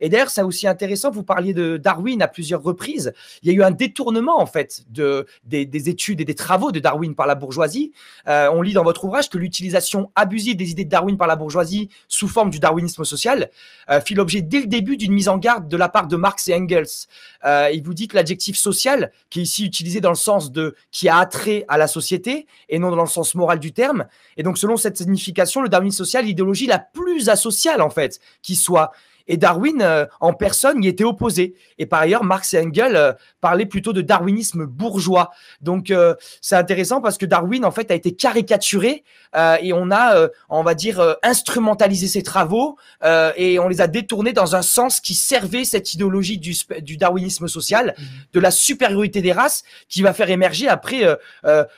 Et d'ailleurs, c'est aussi intéressant, vous parliez de Darwin à plusieurs reprises. Il y a eu un détournement, en fait, des études et des travaux de Darwin par la bourgeoisie. On lit dans votre ouvrage que l'utilisation abusive des idées de Darwin par la bourgeoisie sous forme du darwinisme social fit l'objet dès le début d'une mise en garde de la part de Marx et Engels. Il vous dit que l'adjectif social, qui est ici utilisé dans le sens de « qui a attrait à la société » et non dans le sens moral du terme. Et donc, selon cette signification, le darwinisme social est l'idéologie la plus asociale, en fait, qui soit. Et Darwin, en personne, y était opposé. Et par ailleurs, Marx et Engels parlaient plutôt de darwinisme bourgeois. Donc, c'est intéressant parce que Darwin, en fait, a été caricaturé et on a, on va dire, instrumentalisé ses travaux et on les a détournés dans un sens qui servait cette idéologie du darwinisme social, de la supériorité des races, qui va faire émerger après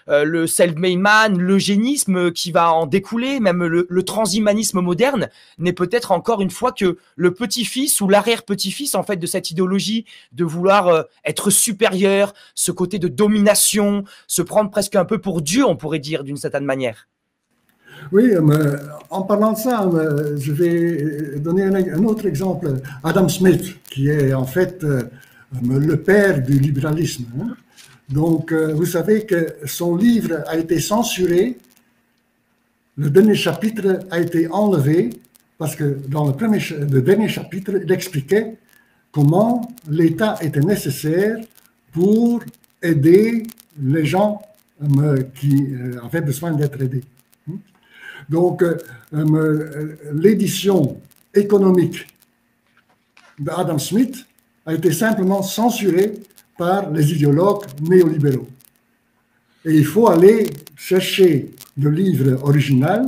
le self-made man, l'eugénisme qui va en découler, même le transhumanisme moderne n'est peut-être encore une fois que le petit-fils ou l'arrière-petit-fils en fait de cette idéologie de vouloir être supérieur, ce côté de domination, se prendre presque un peu pour Dieu, on pourrait dire d'une certaine manière. Oui, en parlant de ça, je vais donner un autre exemple. Adam Smith, qui est en fait le père du libéralisme. Hein. Donc, vous savez que son livre a été censuré, le dernier chapitre a été enlevé, parce que dans le dernier chapitre, il expliquait comment l'État était nécessaire pour aider les gens qui avaient besoin d'être aidés. Donc, l'édition économique d'Adam Smith a été simplement censurée par les idéologues néolibéraux. Et il faut aller chercher le livre original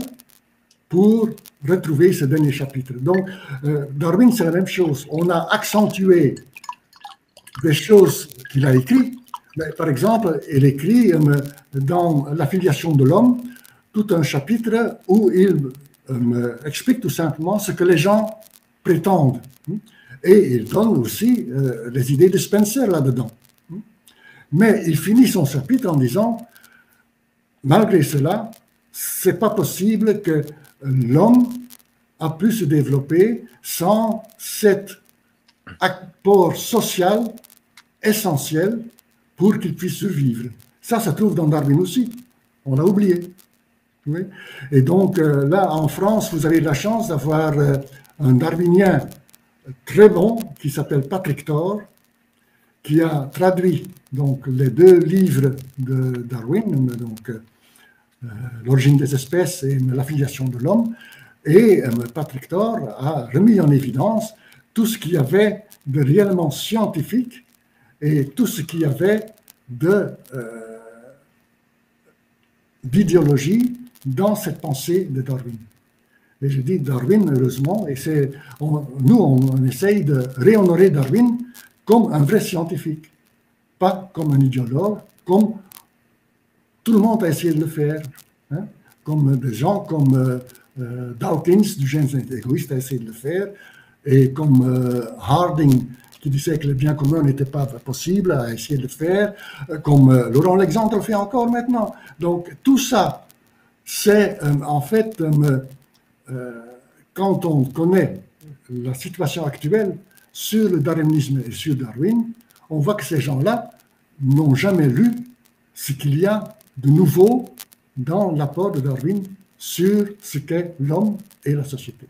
pour retrouver ce dernier chapitre. Donc, Darwin, c'est la même chose. On a accentué des choses qu'il a écrites. Par exemple, il écrit dans « L'affiliation de l'homme » tout un chapitre où il explique tout simplement ce que les gens prétendent. Et il donne aussi les idées de Spencer là-dedans. Mais il finit son chapitre en disant « Malgré cela, c'est pas possible que l'homme a pu se développer sans cet apport social essentiel pour qu'il puisse survivre. » Ça, ça trouve dans Darwin aussi. On l'a oublié. Oui. Et donc, là, en France, vous avez la chance d'avoir un darwinien très bon qui s'appelle Patrick Tort, qui a traduit donc, les deux livres de Darwin, donc L'origine des espèces et l'affiliation de l'homme. Et Patrick Tort a remis en évidence tout ce qu'il y avait de réellement scientifique et tout ce qu'il y avait d'idéologie dans cette pensée de Darwin. Et je dis Darwin, heureusement, et nous, on essaye de réhonorer Darwin comme un vrai scientifique, pas comme un idéologue, comme tout le monde a essayé de le faire, hein, comme des gens comme Dawkins, du gène égoïste, a essayé de le faire, et comme Harding, qui disait que le bien commun n'était pas possible, a essayé de le faire, comme Laurent Alexandre le fait encore maintenant. Donc tout ça, c'est en fait, quand on connaît la situation actuelle sur le darwinisme et sur Darwin, on voit que ces gens-là n'ont jamais lu ce qu'il y a de nouveau dans l'apport de Darwin sur ce qu'est l'homme et la société.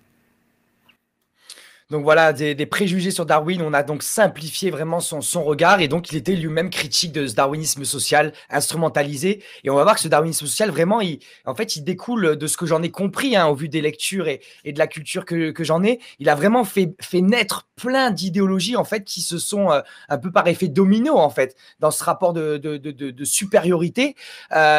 Donc voilà, des préjugés sur Darwin, on a donc simplifié vraiment son regard et donc il était lui-même critique de ce darwinisme social instrumentalisé. Et on va voir que ce darwinisme social, vraiment, en fait, il découle de ce que j'en ai compris hein, au vu des lectures et de la culture que j'en ai. Il a vraiment fait naître plein d'idéologies en fait qui se sont un peu par effet domino en fait dans ce rapport de supériorité.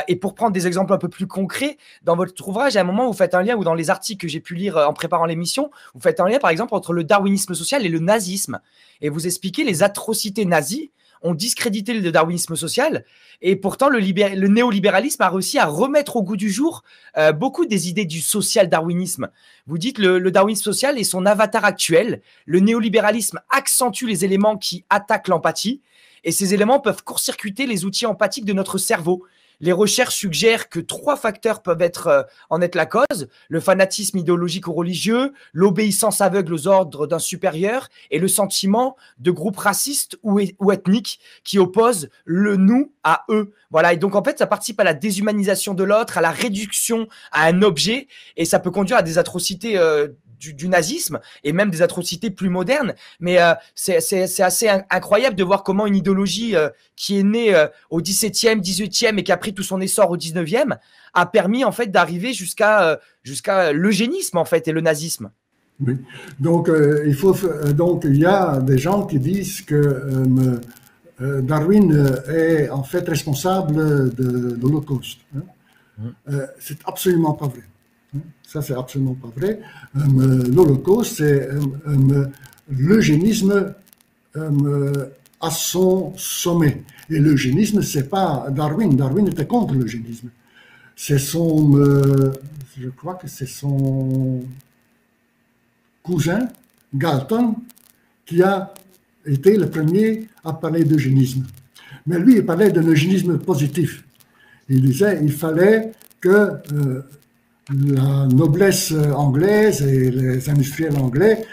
Et pour prendre des exemples un peu plus concrets, dans votre ouvrage, à un moment, vous faites un lien ou dans les articles que j'ai pu lire en préparant l'émission, vous faites un lien par exemple entre le darwinisme social et le nazisme. Et vous expliquez les atrocités nazies ont discrédité le darwinisme social et pourtant le néolibéralisme a réussi à remettre au goût du jour beaucoup des idées du social-darwinisme. Vous dites le darwinisme social est son avatar actuel. Le néolibéralisme accentue les éléments qui attaquent l'empathie et ces éléments peuvent court-circuiter les outils empathiques de notre cerveau. Les recherches suggèrent que 3 facteurs peuvent en être la cause: le fanatisme idéologique ou religieux, l'obéissance aveugle aux ordres d'un supérieur et le sentiment de groupes racistes ou ethniques qui opposent le nous à eux. Voilà, et donc en fait, ça participe à la déshumanisation de l'autre, à la réduction à un objet, et ça peut conduire à des atrocités du nazisme et même des atrocités plus modernes. Mais c'est assez incroyable de voir comment une idéologie qui est née au XVIIe, XVIIIe et qui a pris tout son essor au XIXe a permis en fait d'arriver jusqu'à l'eugénisme en fait et le nazisme. Oui. Donc il y a des gens qui disent que Darwin est en fait responsable de l'Holocauste. C'est absolument pas vrai. Ça, c'est absolument pas vrai. L'Holocauste, c'est l'eugénisme à son sommet. Et l'eugénisme, c'est pas Darwin. Darwin était contre l'eugénisme. C'est son, je crois que c'est son cousin, Galton, qui a été le premier à parler d'eugénisme. Mais lui, il parlait d'un eugénisme positif. Il disait qu'il fallait que la noblesse anglaise et les industriels anglais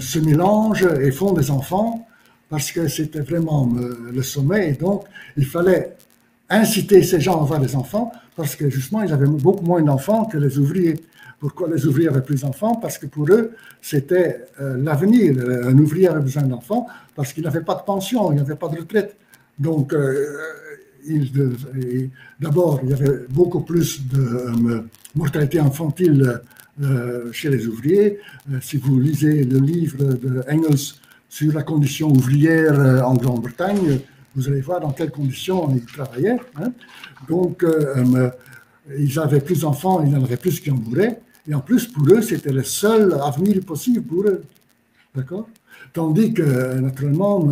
se mélangent et font des enfants, parce que c'était vraiment le sommet, et donc il fallait inciter ces gens à avoir des enfants, parce que justement ils avaient beaucoup moins d'enfants que les ouvriers. Pourquoi les ouvriers avaient plus d'enfants? Parce que pour eux c'était l'avenir. Un ouvrier avait besoin d'enfants parce qu'il n'avait pas de pension, il n'avait pas de retraite. Donc d'abord, il y avait beaucoup plus de mortalité infantile chez les ouvriers. Si vous lisez le livre de Engels sur la condition ouvrière en Grande-Bretagne, vous allez voir dans quelles conditions ils travaillaient. Hein. Donc, ils avaient plus d'enfants, ils en avaient plus qui en mouraient. Et en plus, pour eux, c'était le seul avenir possible pour eux. D'accord ? Tandis que, naturellement,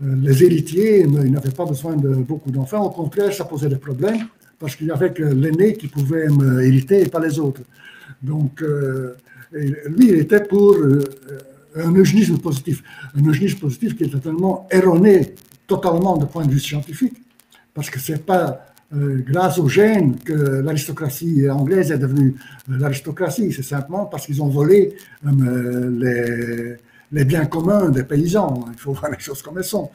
les héritiers, ils n'avaient pas besoin de beaucoup d'enfants. Au contraire, ça posait des problèmes, parce qu'il n'y avait que l'aîné qui pouvait hériter et pas les autres. Donc, lui, il était pour un eugénisme positif. Un eugénisme positif qui est totalement erroné, totalement de point de vue scientifique, parce que ce n'est pas grâce aux gènes que l'aristocratie anglaise est devenue l'aristocratie. C'est simplement parce qu'ils ont volé les biens communs des paysans. Il faut voir les choses comme elles sont.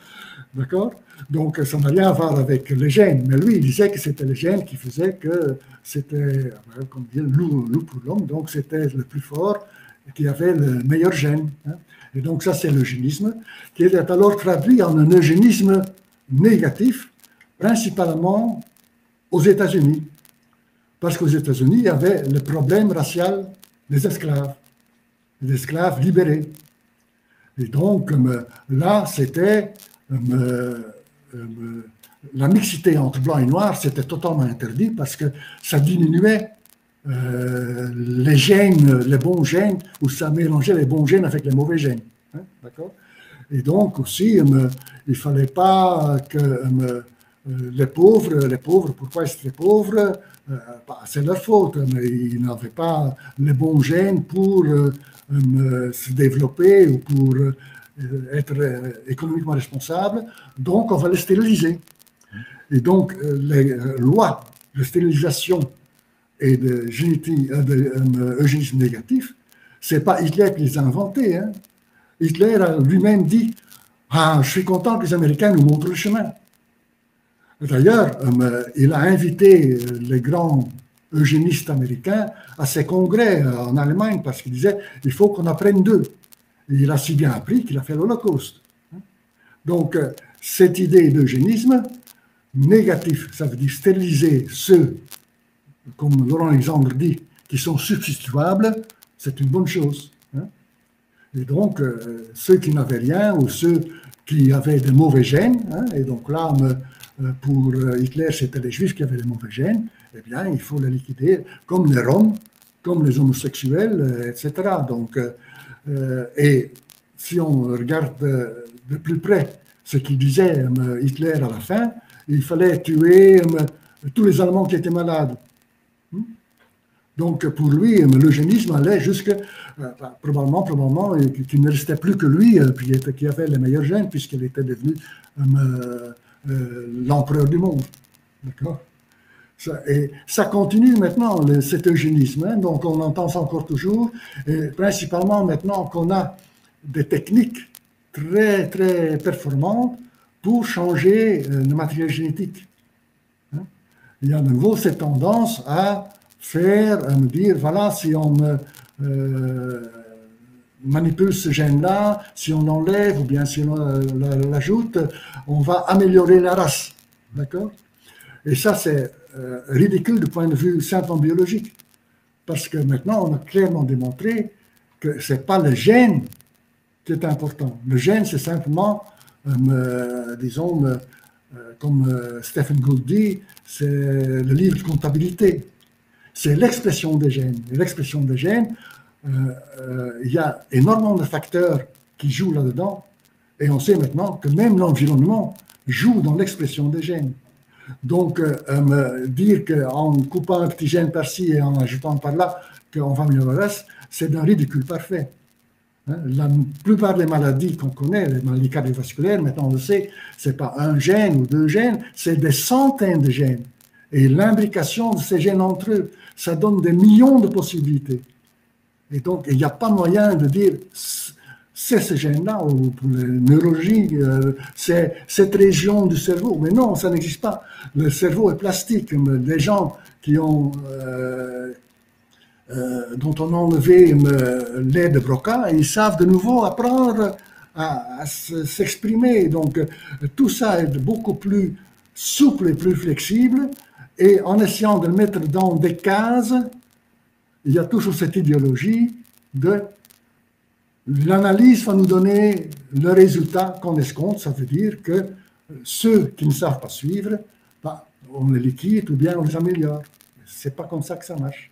D'accord? Donc, ça n'a rien à voir avec les gènes. Mais lui, il disait que c'était les gènes qui faisaient que c'était, comme dire, loup pour l'homme. Donc, c'était le plus fort qui avait le meilleur gène. Et donc, ça, c'est l'eugénisme, qui est alors traduit en un eugénisme négatif, principalement aux États-Unis. Parce qu'aux États-Unis, il y avait le problème racial des esclaves libérés. Et donc, là, c'était la mixité entre blanc et noir, c'était totalement interdit parce que ça diminuait les gènes, les bons gènes, ou ça mélangeait les bons gènes avec les mauvais gènes. Hein, d'accord ? Et donc aussi, il ne fallait pas que les pauvres, pourquoi est-ce que les pauvres? C'est leur faute, mais ils n'avaient pas les bons gènes pour se développer ou pour être économiquement responsable, donc on va les stériliser. Et donc les lois de stérilisation et de eugénisme négatif, c'est pas Hitler qui les a inventées. Hein. Hitler a lui-même dit « Ah, je suis content que les Américains nous montrent le chemin ». D'ailleurs, il a invité les grands eugénistes américains à ses congrès en Allemagne parce qu'il disait « Il faut qu'on apprenne d'eux ». Il a si bien appris qu'il a fait l'Holocauste. Donc, cette idée d'eugénisme négatif, ça veut dire stériliser ceux, comme Laurent Alexandre dit, qui sont substituables, c'est une bonne chose. Et donc, ceux qui n'avaient rien ou ceux qui avaient des mauvais gènes, hein, et donc là, pour Hitler, c'était les Juifs qui avaient des mauvais gènes, eh bien, il faut les liquider, comme les Roms, comme les homosexuels, etc. Donc, et si on regarde de plus près ce qu'il disait Hitler à la fin, il fallait tuer tous les Allemands qui étaient malades. Donc, pour lui, l'eugénisme allait jusqu'à, probablement, qu'il ne restait plus que lui, qui avait les meilleurs gènes, puisqu'il était devenu l'empereur du monde. D'accord ? Et ça continue maintenant, cet eugénisme. Hein, donc on entend ça encore toujours, et principalement maintenant qu'on a des techniques très, très performantes pour changer le matériel génétique. Hein. Il y a de nouveau cette tendance à faire, à me dire, voilà, si on manipule ce gène-là, si on l'enlève ou bien si on l'ajoute, on va améliorer la race. D'accord? Et ça, c'est ridicule du point de vue simplement biologique. Parce que maintenant, on a clairement démontré que ce n'est pas le gène qui est important. Le gène, c'est simplement, disons, comme Stephen Gould dit, c'est le livre de comptabilité. C'est l'expression des gènes. Et l'expression des gènes, il y a énormément de facteurs qui jouent là-dedans. Et on sait maintenant que même l'environnement joue dans l'expression des gènes. Donc, dire qu'en coupant un petit gène par-ci et en ajoutant par-là, qu'on va améliorer le reste, c'est d'un ridicule parfait. Hein? La plupart des maladies qu'on connaît, les maladies cardiovasculaires, maintenant on le sait, ce n'est pas un gène ou deux gènes, c'est des centaines de gènes. Et l'imbrication de ces gènes entre eux, ça donne des millions de possibilités. Et donc, il n'y a pas moyen de dire c'est ce gène-là, ou pour les neurologies, c'est cette région du cerveau. Mais non, ça n'existe pas. Le cerveau est plastique. Les gens qui ont, dont on a enlevé l'air de Broca, ils savent de nouveau apprendre à s'exprimer. Donc, tout ça est beaucoup plus souple et plus flexible. Et en essayant de le mettre dans des cases, il y a toujours cette idéologie de... L'analyse va nous donner le résultat qu'on escompte, ça veut dire que ceux qui ne savent pas suivre, bah, on les liquide ou bien on les améliore. C'est pas comme ça que ça marche.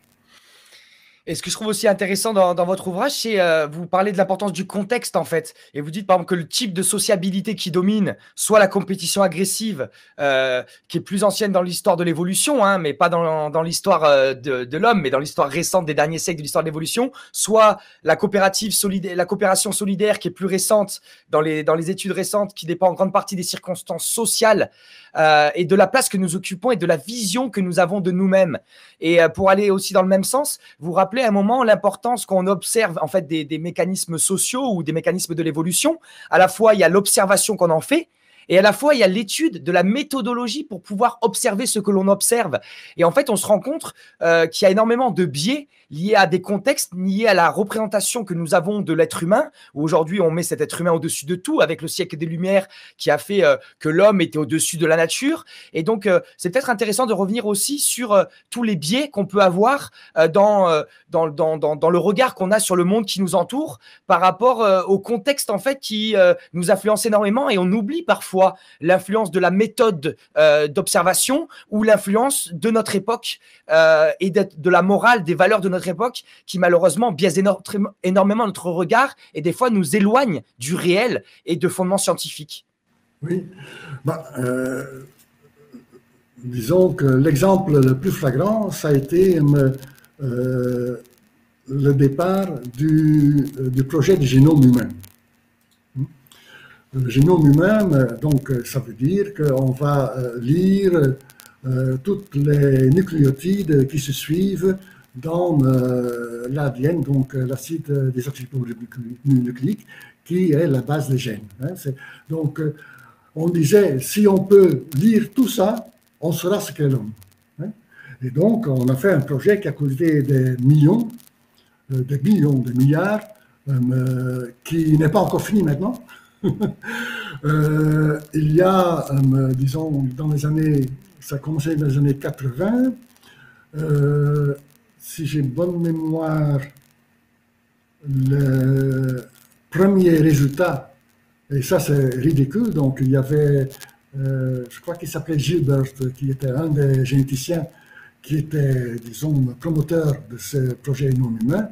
Et ce que je trouve aussi intéressant dans votre ouvrage, c'est vous parlez de l'importance du contexte en fait. Et vous dites par exemple que le type de sociabilité qui domine, soit la compétition agressive, qui est plus ancienne dans l'histoire de l'évolution, hein, mais pas dans l'histoire de l'homme, mais dans l'histoire récente des derniers siècles de l'histoire de l'évolution, soit la coopération solidaire qui est plus récente dans les études récentes, qui dépend en grande partie des circonstances sociales et de la place que nous occupons et de la vision que nous avons de nous-mêmes. Et pour aller aussi dans le même sens, vous rappelez à un moment l'importance qu'on observe en fait des mécanismes sociaux ou des mécanismes de l'évolution. À la fois, il y a l'observation qu'on en fait et à la fois, il y a l'étude de la méthodologie pour pouvoir observer ce que l'on observe. Et en fait, on se rend compte qu'il y a énormément de biais liés à des contextes, liés à la représentation que nous avons de l'être humain, où aujourd'hui, on met cet être humain au-dessus de tout, avec le siècle des Lumières qui a fait que l'homme était au-dessus de la nature. Et donc, c'est peut-être intéressant de revenir aussi sur tous les biais qu'on peut avoir dans le regard qu'on a sur le monde qui nous entoure par rapport au contexte en fait, qui nous influence énormément. Et on oublie parfois l'influence de la méthode d'observation ou l'influence de notre époque et de la morale, des valeurs de notre époque qui malheureusement biaise énormément notre regard et des fois nous éloigne du réel et de fondements scientifiques. Oui, bah, disons que l'exemple le plus flagrant, ça a été le départ du projet du génome humain. Le génome humain, donc, ça veut dire qu'on va lire toutes les nucléotides qui se suivent dans l'ADN, donc l'acide désoxyribonucléique, qui est la base des gènes. Hein. Donc, on disait, si on peut lire tout ça, on saura ce qu'est l'homme. Hein. Et donc, on a fait un projet qui a coûté des millions, des milliards, qui n'est pas encore fini maintenant. Il y a, disons, dans les années, ça a commencé dans les années 80, si j'ai bonne mémoire, le premier résultat, et ça c'est ridicule, donc il y avait, je crois qu'il s'appelait Gilbert, qui était un des généticiens, qui était, disons, promoteur de ce projet non humain,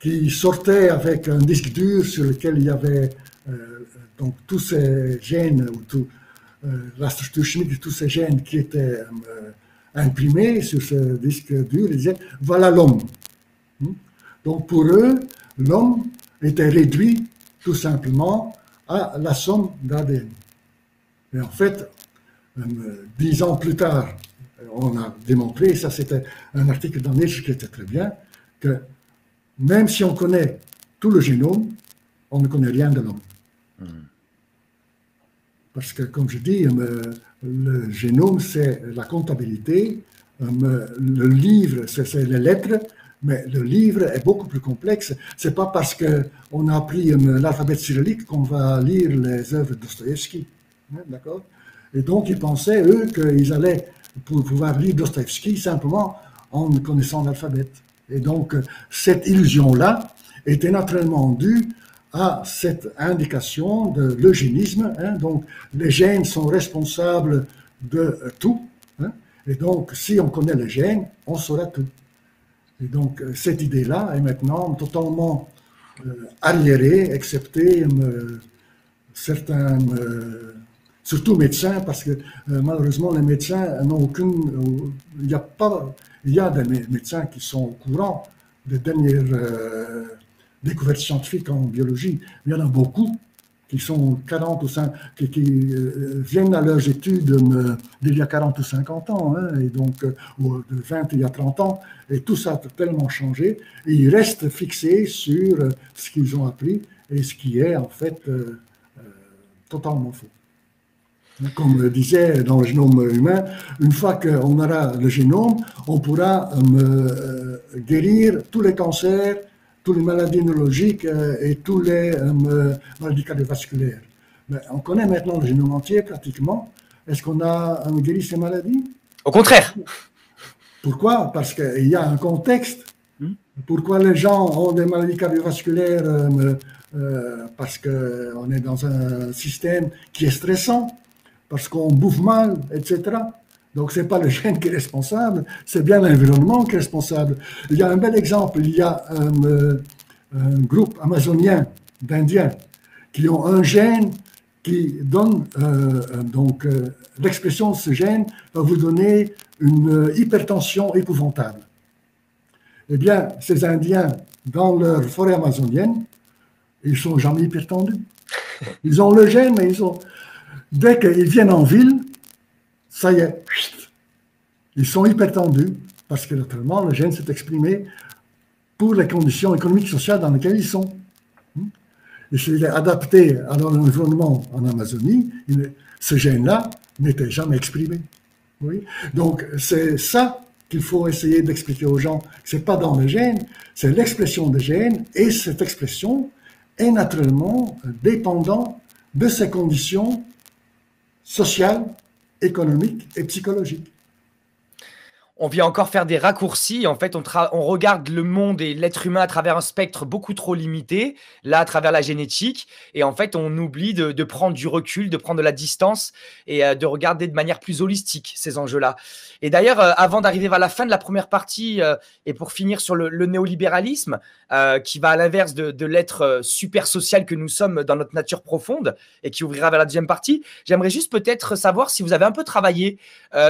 qui sortait avec un disque dur sur lequel il y avait donc tous ces gènes, ou tout, la structure chimique de tous ces gènes qui étaient imprimés sur ce disque dur, ils disaient « voilà l'homme ». Donc pour eux, l'homme était réduit tout simplement à la somme d'ADN. Et en fait, 10 ans plus tard, on a démontré, et ça c'était un article dans Nature qui était très bien, que même si on connaît tout le génome, on ne connaît rien de l'homme. Mmh. Parce que, comme je dis, le génome, c'est la comptabilité, le livre, c'est les lettres, mais le livre est beaucoup plus complexe. Ce n'est pas parce qu'on a appris l'alphabet cyrillique qu'on va lire les œuvres de Dostoïevski. D'accord? Et donc, ils pensaient, eux, qu'ils allaient pouvoir lire Dostoïevski simplement en connaissant l'alphabet. Et donc, cette illusion-là était naturellement due à cette indication de l'eugénisme. Hein, donc, les gènes sont responsables de tout. Hein, et donc, si on connaît les gènes, on saura tout. Et donc, cette idée-là est maintenant totalement arriérée, excepté certains, surtout médecins, parce que malheureusement, les médecins n'ont aucune... Il y a des médecins qui sont au courant des dernières découvertes scientifiques en biologie. Il y en a beaucoup qui sont 40 ou 50, qui viennent à leurs études d'il y a 40 ou 50 ans, hein, et donc de 20 il y a 30 ans, et tout ça a tellement changé, et ils restent fixés sur ce qu'ils ont appris et ce qui est en fait totalement faux. Comme le disait dans le génome humain, une fois qu'on aura le génome, on pourra guérir tous les cancers, toutes les maladies neurologiques et toutes les maladies cardiovasculaires. Mais on connaît maintenant le génome entier pratiquement. Est-ce qu'on a guéri ces maladies? Au contraire. Pourquoi? Parce qu'il y a un contexte. Pourquoi les gens ont des maladies cardiovasculaires? Parce qu'on est dans un système qui est stressant, parce qu'on bouffe mal, etc. Donc, ce n'est pas le gène qui est responsable, c'est bien l'environnement qui est responsable. Il y a un bel exemple, il y a un groupe amazonien d'Indiens qui ont un gène qui donne, l'expression de ce gène va vous donner une hypertension épouvantable. Eh bien, ces Indiens, dans leur forêt amazonienne, ils ne sont jamais hypertendus. Ils ont le gène, mais ils ont... Dès qu'ils viennent en ville, ça y est, ils sont hypertendus, parce que naturellement, le gène s'est exprimé pour les conditions économiques et sociales dans lesquelles ils sont. Et s'il est adapté à leur environnement en Amazonie, ce gène-là n'était jamais exprimé. Oui. Donc, c'est ça qu'il faut essayer d'expliquer aux gens. Ce n'est pas dans le gène, c'est l'expression des gènes, et cette expression est naturellement dépendante de ces conditions sociale, économique et psychologique. On vient encore faire des raccourcis. En fait, on regarde le monde et l'être humain à travers un spectre beaucoup trop limité, là, à travers la génétique. Et en fait, on oublie de prendre du recul, de prendre de la distance et de regarder de manière plus holistique ces enjeux-là. Et d'ailleurs, avant d'arriver à la fin de la première partie et pour finir sur le néolibéralisme, qui va à l'inverse de l'être super social que nous sommes dans notre nature profonde et qui ouvrira vers la deuxième partie, j'aimerais juste peut-être savoir si vous avez un peu travaillé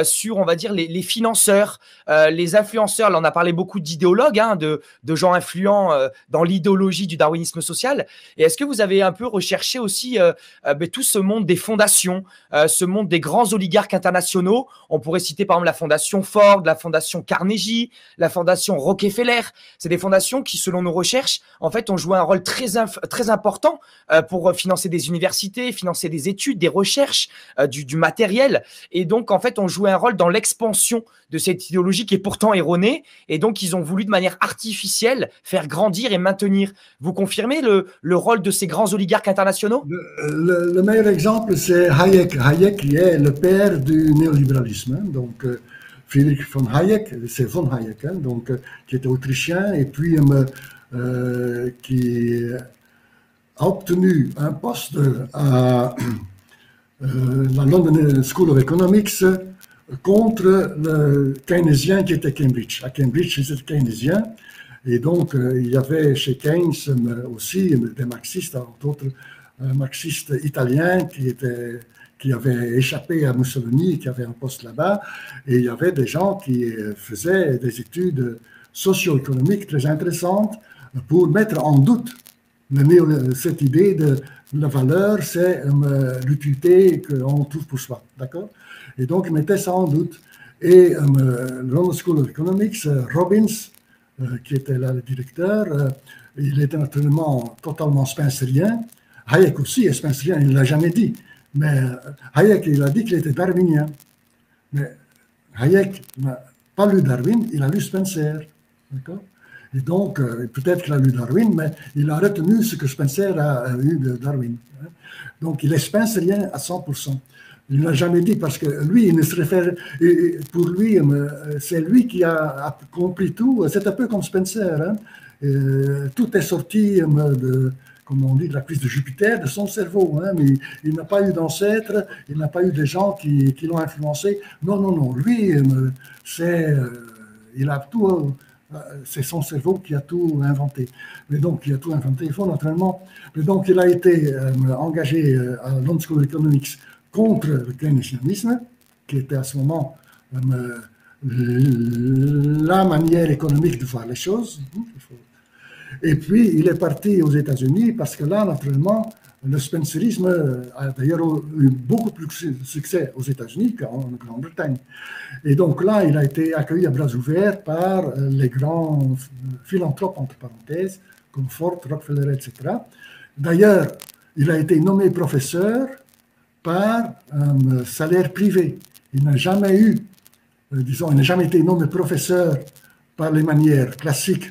sur, on va dire, les financeurs, les influenceurs. Là, on a parlé beaucoup d'idéologues, hein, de gens influents dans l'idéologie du darwinisme social. Et est-ce que vous avez un peu recherché aussi tout ce monde des fondations, ce monde des grands oligarques internationaux? On pourrait citer par exemple la fondation Ford, la fondation Carnegie, la fondation Rockefeller. C'est des fondations qui, selon nos recherches, en fait, ont joué un rôle très important pour financer des universités, financer des études, des recherches, du matériel. Et donc, en fait, ont joué un rôle dans l'expansion de cette idéologie qui est pourtant erronée, et donc ils ont voulu de manière artificielle faire grandir et maintenir. Vous confirmez le rôle de ces grands oligarques internationaux? Le meilleur exemple, c'est Hayek. Hayek qui est le père du néolibéralisme, hein, donc Friedrich von Hayek, c'est von Hayek, hein, donc, qui était autrichien et puis qui a obtenu un poste à la London School of Economics contre le keynésien qui était Cambridge. À Cambridge, ils étaient keynésiens, et donc il y avait chez Keynes aussi des marxistes, entre autres un marxiste italien qui avait échappé à Mussolini, qui avait un poste là-bas, et il y avait des gens qui faisaient des études socio-économiques très intéressantes pour mettre en doute cette idée de la valeur, c'est l'utilité qu'on trouve pour soi, d'accord? Et donc, ils mettaient ça en doute. Et London School of Economics, Robbins, qui était là le directeur, il était naturellement totalement spencerien. Hayek aussi est spencerien, il ne l'a jamais dit. Mais Hayek, il a dit qu'il était darwinien. Mais Hayek n'a pas lu Darwin, il a lu Spencer. Et donc, peut-être qu'il a lu Darwin, mais il a retenu ce que Spencer a lu de Darwin. Donc, il est spencerien à 100%. Il ne l'a jamais dit parce que lui, il ne se réfère. Pour lui, c'est lui qui a compris tout. C'est un peu comme Spencer. Hein? Tout est sorti de, comme on dit, de la cuisse de Jupiter, de son cerveau. Hein? Mais il n'a pas eu d'ancêtre, il n'a pas eu des gens qui l'ont influencé. Non, non, non. Lui, il a tout. C'est son cerveau qui a tout inventé. Mais donc, il a tout inventé, il faut naturellement. Mais donc, il a été engagé à London School of Economics contre le keynésianisme, qui était à ce moment la manière économique de voir les choses. Et puis, il est parti aux États-Unis parce que là, naturellement, le spencerisme a d'ailleurs eu beaucoup plus de succès aux États-Unis qu'en Grande-Bretagne. Et donc là, il a été accueilli à bras ouverts par les grands philanthropes, entre parenthèses, comme Ford, Rockefeller, etc. D'ailleurs, il a été nommé professeur par un salaire privé. Il n'a jamais eu, disons, il n'a jamais été nommé professeur par les manières classiques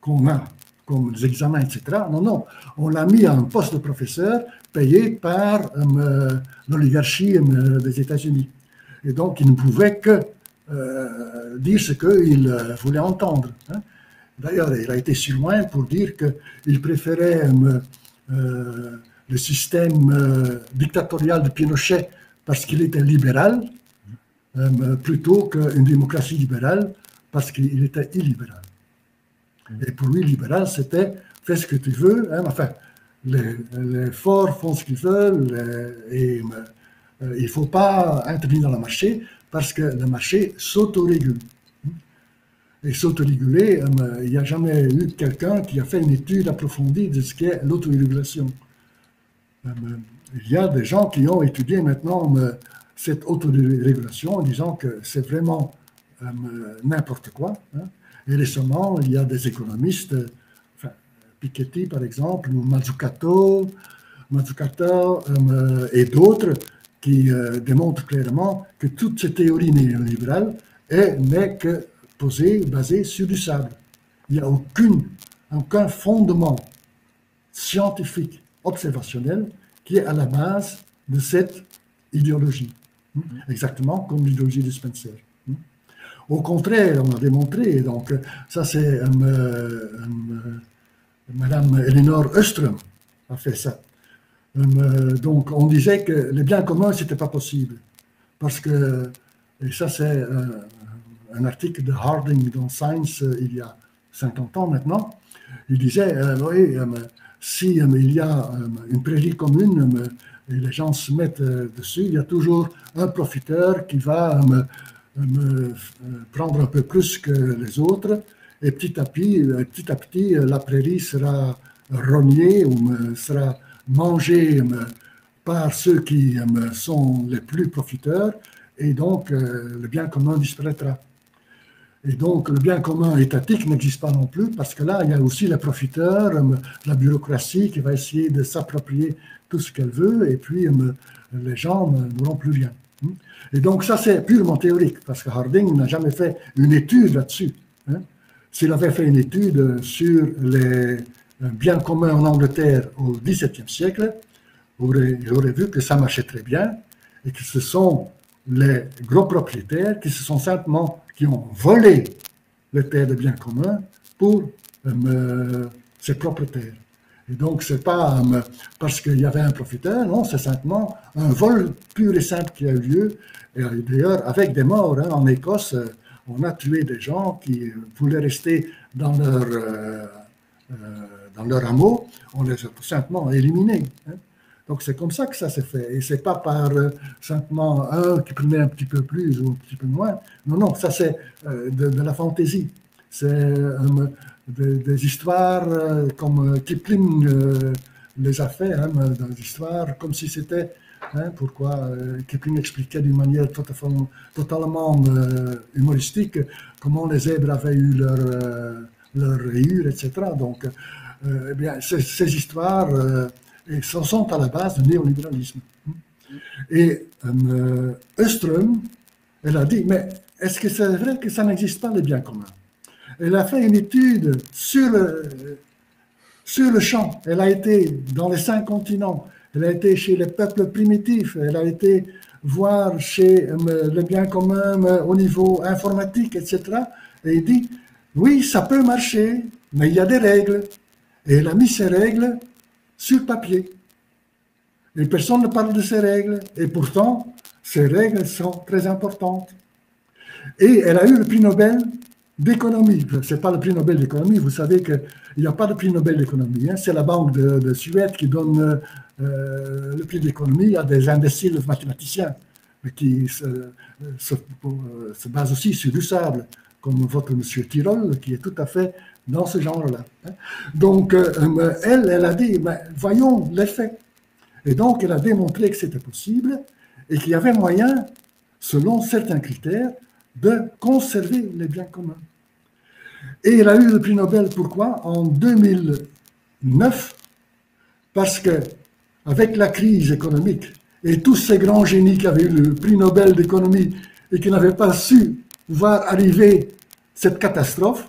qu'on a, comme les examens, etc. Non, non, on l'a mis à un poste de professeur payé par l'oligarchie des États-Unis. Et donc, il ne pouvait que dire ce qu'il voulait entendre. Hein. D'ailleurs, il a été si loin pour dire qu'il préférait le système dictatorial de Pinochet parce qu'il était libéral, plutôt qu'une démocratie libérale parce qu'il était illibéral. Et pour lui, libéral, c'était « fais ce que tu veux hein, ». Enfin, les forts font ce qu'ils veulent et il ne faut pas intervenir dans le marché parce que le marché s'autorégule. Et s'autoréguler, il n'y a jamais eu quelqu'un qui a fait une étude approfondie de ce qu'est l'autorégulation. Il y a des gens qui ont étudié maintenant cette autorégulation en disant que c'est vraiment n'importe quoi. Hein. Et récemment, il y a des économistes, enfin, Piketty par exemple, ou Mazzucato et d'autres, qui démontrent clairement que toute cette théorie néolibérale n'est que basée sur du sable. Il n'y a aucun fondement scientifique, observationnel, qui est à la base de cette idéologie, exactement comme l'idéologie de Spencer. Au contraire, on a démontré, donc ça c'est Madame Elinor Ostrom a fait ça. Donc on disait que les biens communs, c'était pas possible. Parce que, et ça c'est un article de Harding dans Science il y a 50 ans maintenant, il disait, oui, si il y a une prairie commune et les gens se mettent dessus, il y a toujours un profiteur qui va... prendre un peu plus que les autres et petit à petit la prairie sera rognée ou sera mangée par ceux qui sont les plus profiteurs et donc le bien commun disparaîtra. Et donc le bien commun étatique n'existe pas non plus parce que là il y a aussi les profiteurs, la bureaucratie qui va essayer de s'approprier tout ce qu'elle veut et puis les gens n'auront plus rien. Et donc ça c'est purement théorique, parce que Harding n'a jamais fait une étude là-dessus. Hein. S'il avait fait une étude sur les biens communs en Angleterre au XVIIe siècle, il aurait vu que ça marchait très bien, et que ce sont les gros propriétaires qui ont volé les terres de biens communs pour ses propres terres. Et donc, ce n'est pas parce qu'il y avait un profiteur, non, c'est simplement un vol pur et simple qui a eu lieu. Et d'ailleurs, avec des morts, hein, en Écosse, on a tué des gens qui voulaient rester dans leur hameau, on les a tout simplement éliminés. Hein. Donc, c'est comme ça que ça s'est fait. Et ce n'est pas par simplement un qui prenait un petit peu plus ou un petit peu moins. Non, non, ça c'est de la fantaisie. C'est des histoires comme Kipling les a fait hein, dans l'histoire, comme si c'était, hein, pourquoi Kipling expliquait d'une manière totalement humoristique comment les zèbres avaient eu leur rayures, etc. Donc, eh bien, ces histoires sont à la base du néolibéralisme. Et Ostrom, elle a dit, mais est-ce que c'est vrai que ça n'existe pas les biens communs? Elle a fait une étude sur le champ. Elle a été dans les 5 continents. Elle a été chez les peuples primitifs. Elle a été voir chez les biens communs au niveau informatique, etc. Et il dit, oui, ça peut marcher, mais il y a des règles. Et elle a mis ces règles sur papier. Et personne ne parle de ces règles. Et pourtant, ces règles sont très importantes. Et elle a eu le prix Nobel d'économie. Ce n'est pas le prix Nobel d'économie. Vous savez qu'il n'y a pas de prix Nobel d'économie. Hein. C'est la banque de Suède qui donne le prix d'économie à des imbéciles mathématiciens, mais qui se basent aussi sur du sable, comme votre monsieur Tirole, qui est tout à fait dans ce genre-là. Hein. Donc, elle a dit, ben, voyons les faits. Et donc, elle a démontré que c'était possible et qu'il y avait moyen, selon certains critères, de conserver les biens communs. Et elle a eu le prix Nobel, pourquoi? En 2009, parce que, avec la crise économique et tous ces grands génies qui avaient eu le prix Nobel d'économie et qui n'avaient pas su voir arriver cette catastrophe,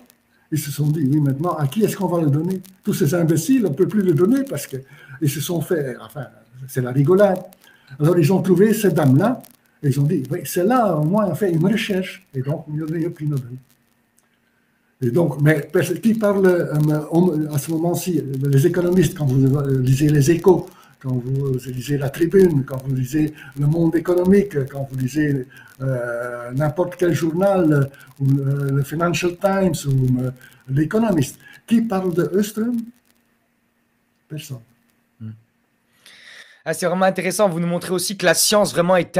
ils se sont dit, oui, maintenant, à qui est-ce qu'on va le donner? Tous ces imbéciles, on ne peut plus le donner parce qu'ils se sont fait, enfin, c'est la rigolade. Alors, ils ont trouvé ces dames-là, et ils ont dit, oui, c'est là, au moins, on fait une recherche, et donc, il y a eu le prix Nobel. Et donc, mais qui parle à ce moment-ci? Les économistes, quand vous lisez Les Échos, quand vous lisez La Tribune, quand vous lisez Le Monde économique, quand vous lisez n'importe quel journal, ou le Financial Times, ou l'Economist, qui parle de Ostrom? Personne. Ah, c'est vraiment intéressant, vous nous montrez aussi que la science vraiment est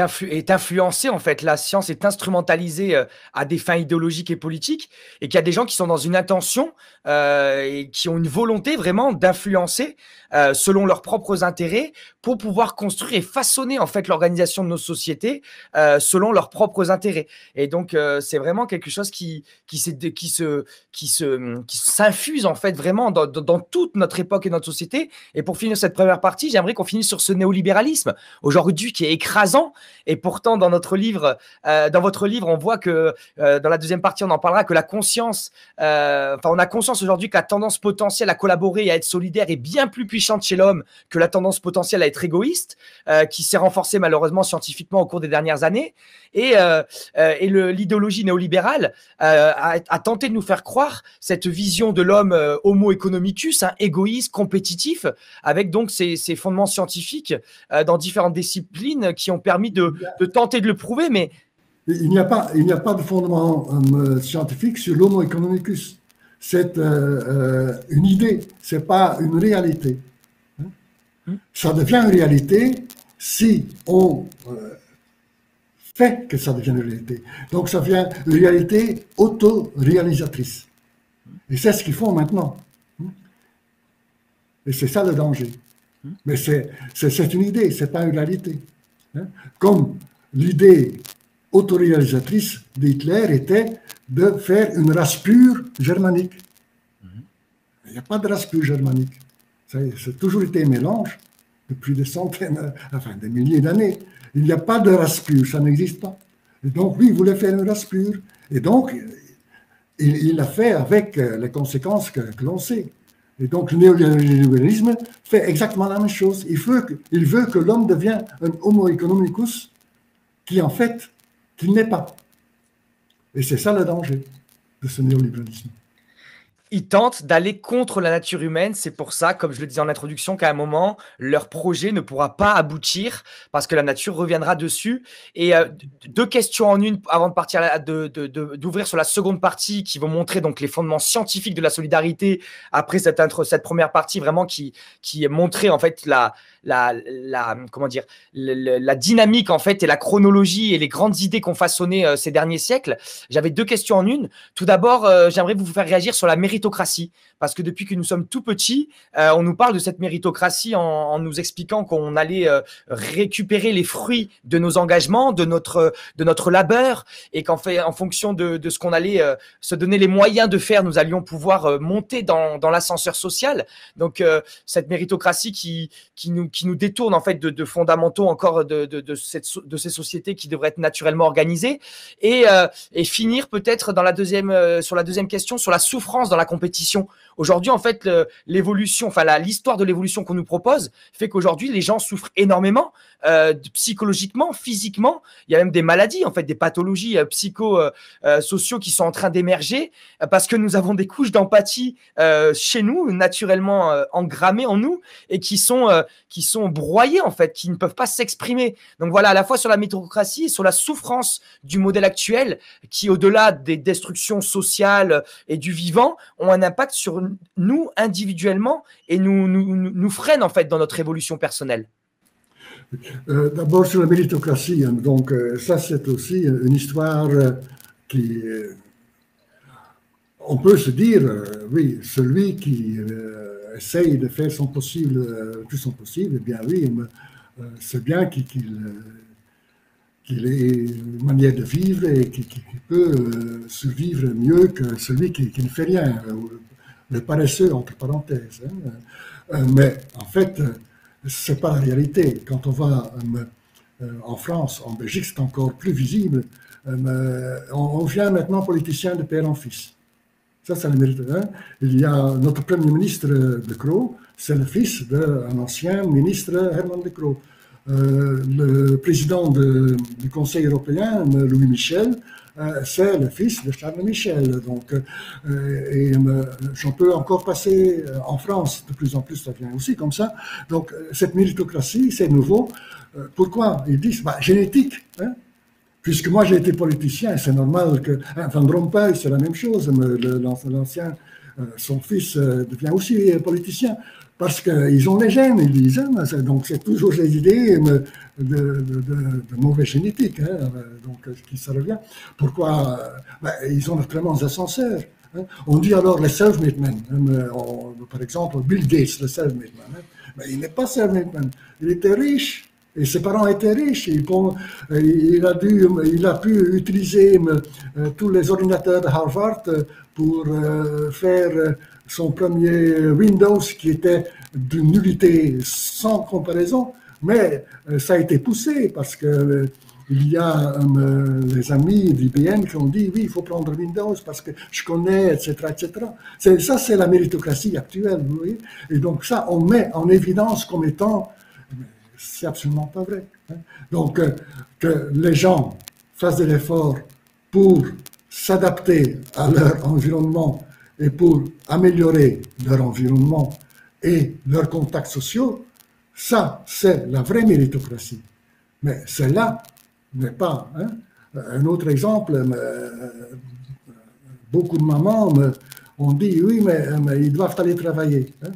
influencée en fait, la science est instrumentalisée à des fins idéologiques et politiques et qu'il y a des gens qui sont dans une intention et qui ont une volonté vraiment d'influencer selon leurs propres intérêts pour pouvoir construire et façonner en fait l'organisation de nos sociétés selon leurs propres intérêts. Et donc c'est vraiment quelque chose qui s'infuse en fait vraiment dans toute notre époque et notre société. Et pour finir cette première partie, j'aimerais qu'on finisse sur ce néolibéralisme aujourd'hui qui est écrasant, et pourtant dans notre livre, on voit que dans la deuxième partie on en parlera, que la conscience, on a conscience aujourd'hui que la tendance potentielle à collaborer et à être solidaire est bien plus puissante chez l'homme que la tendance potentielle à être égoïste, qui s'est renforcée malheureusement scientifiquement au cours des dernières années, et l'idéologie néolibérale a tenté de nous faire croire cette vision de l'homme homo economicus, hein, égoïste, compétitif, avec donc ces fondements scientifiques dans différentes disciplines qui ont permis de tenter de le prouver, mais... Il n'y a pas de fondement scientifique sur l'homo economicus. C'est une idée, ce n'est pas une réalité. Ça devient une réalité si on fait que ça devienne une réalité. Donc ça devient une réalité autoréalisatrice. Et c'est ce qu'ils font maintenant. Et c'est ça le danger. Mais c'est une idée, c'est pas une réalité. Hein? Comme l'idée autoréalisatrice d'Hitler était de faire une race pure germanique. Il n'y a pas de race pure germanique. Ça a toujours été un mélange depuis des centaines, enfin des milliers d'années. Il n'y a pas de race pure, ça n'existe pas. Et donc lui, il voulait faire une race pure. Et donc, il l'a fait avec les conséquences que l'on sait. Et donc, le néolibéralisme fait exactement la même chose. Il veut que l'homme devienne un homo economicus qui, en fait, qu'il n'est pas. Et c'est ça le danger de ce néolibéralisme. Ils tentent d'aller contre la nature humaine. C'est pour ça, comme je le disais en introduction, qu'à un moment, leur projet ne pourra pas aboutir parce que la nature reviendra dessus. Et deux questions en une avant de partir d'ouvrir sur la seconde partie qui vont montrer donc les fondements scientifiques de la solidarité après cette première partie vraiment qui montrait en fait la dynamique en fait et la chronologie et les grandes idées qu'on façonné ces derniers siècles. J'avais deux questions en une. Tout d'abord, j'aimerais vous faire réagir sur la méritocratie méritocratie. Parce que depuis que nous sommes tout petits, on nous parle de cette méritocratie en nous expliquant qu'on allait récupérer les fruits de nos engagements, de notre labeur, et qu'en fait, en fonction de ce qu'on allait se donner les moyens de faire, nous allions pouvoir monter dans l'ascenseur social. Donc cette méritocratie qui nous détourne en fait de fondamentaux encore de ces sociétés qui devraient être naturellement organisées, et finir peut-être dans sur la deuxième question, sur la souffrance dans la compétition. Aujourd'hui, en fait, l'évolution, enfin l'histoire de l'évolution qu'on nous propose fait qu'aujourd'hui les gens souffrent énormément psychologiquement, physiquement. Il y a même des maladies, en fait, des pathologies psychosociaux qui sont en train d'émerger parce que nous avons des couches d'empathie chez nous, naturellement engrammées en nous, et qui sont broyées, en fait, qui ne peuvent pas s'exprimer. Donc voilà, à la fois sur la méritocratie et sur la souffrance du modèle actuel qui, au-delà des destructions sociales et du vivant, ont un impact sur nous individuellement et nous freinent, en fait, dans notre évolution personnelle. D'abord sur la méritocratie, hein, donc ça c'est aussi une histoire qui, on peut se dire, oui, celui qui essaye de faire son possible, tout son possible, eh bien oui, c'est bien qu'il ait une manière de vivre et qu'il peut survivre mieux que celui qui ne fait rien, le paresseux entre parenthèses, hein. Mais en fait, ce n'est pas la réalité. Quand on va en France, en Belgique, c'est encore plus visible. On vient maintenant politicien de père en fils. Ça, ça le mérite. Hein? Il y a notre premier ministre De Croo, c'est le fils d'un ancien ministre, Herman De Croo. Le président du Conseil européen, Louis Michel, c'est le fils de Charles Michel. Donc, j'en peux encore passer en France, de plus en plus, ça vient aussi comme ça. Donc, cette méritocratie, c'est nouveau. Pourquoi? Ils disent, bah, génétique, hein? Puisque moi j'ai été politicien, c'est normal que. Hein, Van Rompuy, c'est la même chose, l'ancien, son fils devient aussi politicien. Parce qu'ils ont les gènes, ils disent, hein, donc c'est toujours les idées de mauvaise génétique, hein, donc ça revient. Pourquoi ben, ils ont de très bons ascenseurs, hein. On dit alors les self-made men, hein, par exemple Bill Gates, le self-made man, hein, mais il n'est pas self-made man, il était riche, et ses parents étaient riches, il a pu utiliser tous les ordinateurs de Harvard pour faire son premier Windows qui était d'une nullité sans comparaison, mais ça a été poussé parce que il y a les amis d'IBM qui ont dit oui, il faut prendre Windows parce que je connais, etc., etc. Ça, c'est la méritocratie actuelle, vous voyez. Et donc ça, on met en évidence comme étant, c'est absolument pas vrai, hein. Donc que les gens fassent de l'effort pour s'adapter à leur environnement et pour améliorer leur environnement et leurs contacts sociaux, ça, c'est la vraie méritocratie. Mais celle-là n'est pas, hein. Un autre exemple, beaucoup de mamans ont dit, oui, mais ils doivent aller travailler, hein.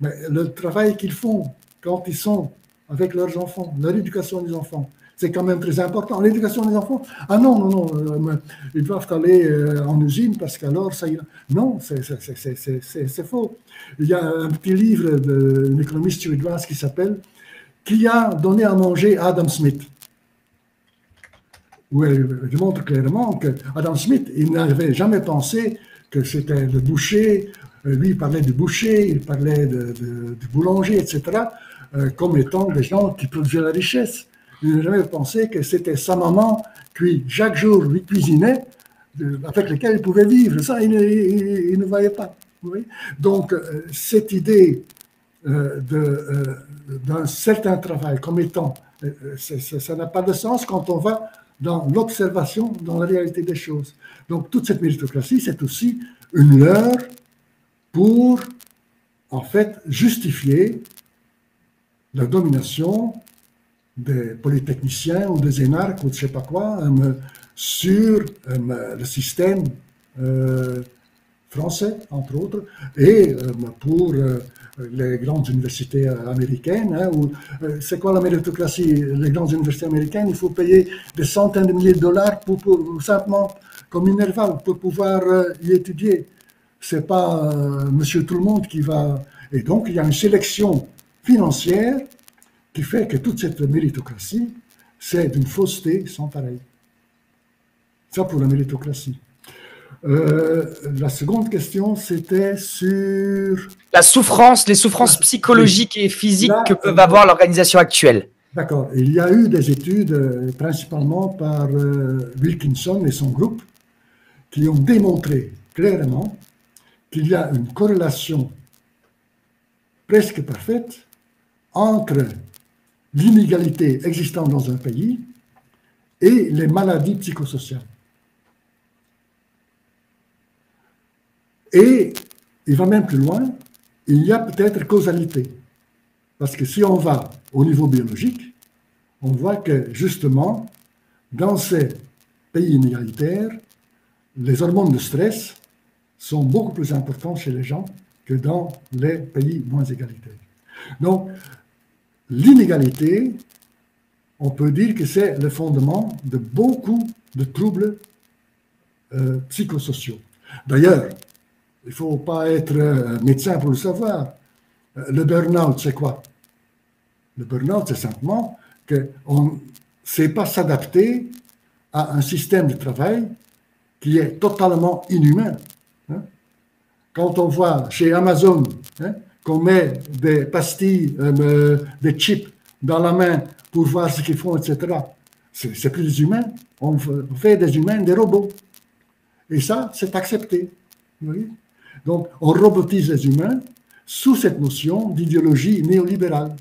Mais le travail qu'ils font quand ils sont avec leurs enfants, leur éducation des enfants, c'est quand même très important. L'éducation des enfants, ah non, non, non, ils doivent aller en usine parce qu'alors ça ira. Non, c'est faux. Il y a un petit livre d'une économiste suédoise qui s'appelle « Qui a donné à manger à Adam Smith ?» où elle démontre clairement que Adam Smith, il n'avait jamais pensé que c'était le boucher. Lui, il parlait du boucher, il parlait du boulanger, etc., comme étant des gens qui produisaient la richesse. Il n'a jamais pensé que c'était sa maman qui, chaque jour, lui cuisinait, avec laquelle il pouvait vivre. Ça, il ne voyait pas. Oui. Donc, cette idée d'un certain travail comme étant, ça n'a pas de sens quand on va dans l'observation, dans la réalité des choses. Donc, toute cette méritocratie, c'est aussi une leurre pour, en fait, justifier la domination des polytechniciens ou des énarques ou de je ne sais pas quoi sur le système français, entre autres, et pour les grandes universités américaines. Hein, c'est quoi la méritocratie? Les grandes universités américaines, il faut payer des centaines de milliers de dollars pour simplement, comme Minerval, pour pouvoir y étudier. c'est pas monsieur tout le monde qui va... Et donc, il y a une sélection financière qui fait que toute cette méritocratie, c'est d'une fausseté sans pareil. Ça pour la méritocratie. La seconde question, c'était sur... La souffrance, les souffrances psychologiques et physiques que peuvent avoir l'organisation actuelle. D'accord. Il y a eu des études, principalement par Wilkinson et son groupe, qui ont démontré clairement qu'il y a une corrélation presque parfaite entre l'inégalité existante dans un pays et les maladies psychosociales. Et il va même plus loin, il y a peut-être causalité. Parce que si on va au niveau biologique, on voit que justement, dans ces pays inégalitaires, les hormones de stress sont beaucoup plus importantes chez les gens que dans les pays moins égalitaires. Donc, l'inégalité, on peut dire que c'est le fondement de beaucoup de troubles psychosociaux. D'ailleurs, il ne faut pas être médecin pour le savoir. Le burn-out, c'est quoi? Le burn-out, c'est simplement qu'on ne sait pas s'adapter à un système de travail qui est totalement inhumain. Quand on voit chez Amazon qu'on met des pastilles, des chips dans la main pour voir ce qu'ils font, etc., c'est plus des humains. On fait des humains des robots. Et ça, c'est accepté. Oui. Donc, on robotise les humains sous cette notion d'idéologie néolibérale,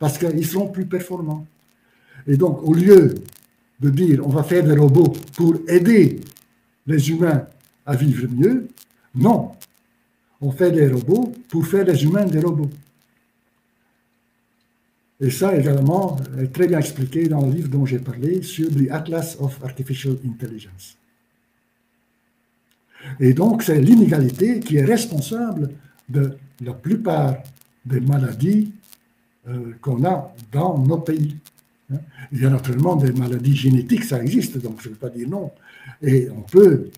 parce qu'ils seront plus performants. Et donc, au lieu de dire on va faire des robots pour aider les humains à vivre mieux, non, on fait des robots pour faire les humains des robots. Et ça, également, est très bien expliqué dans le livre dont j'ai parlé, sur The Atlas of Artificial Intelligence. Et donc, c'est l'inégalité qui est responsable de la plupart des maladies qu'on a dans nos pays. Il y a naturellement des maladies génétiques, ça existe, donc je ne veux pas dire non. Et on peut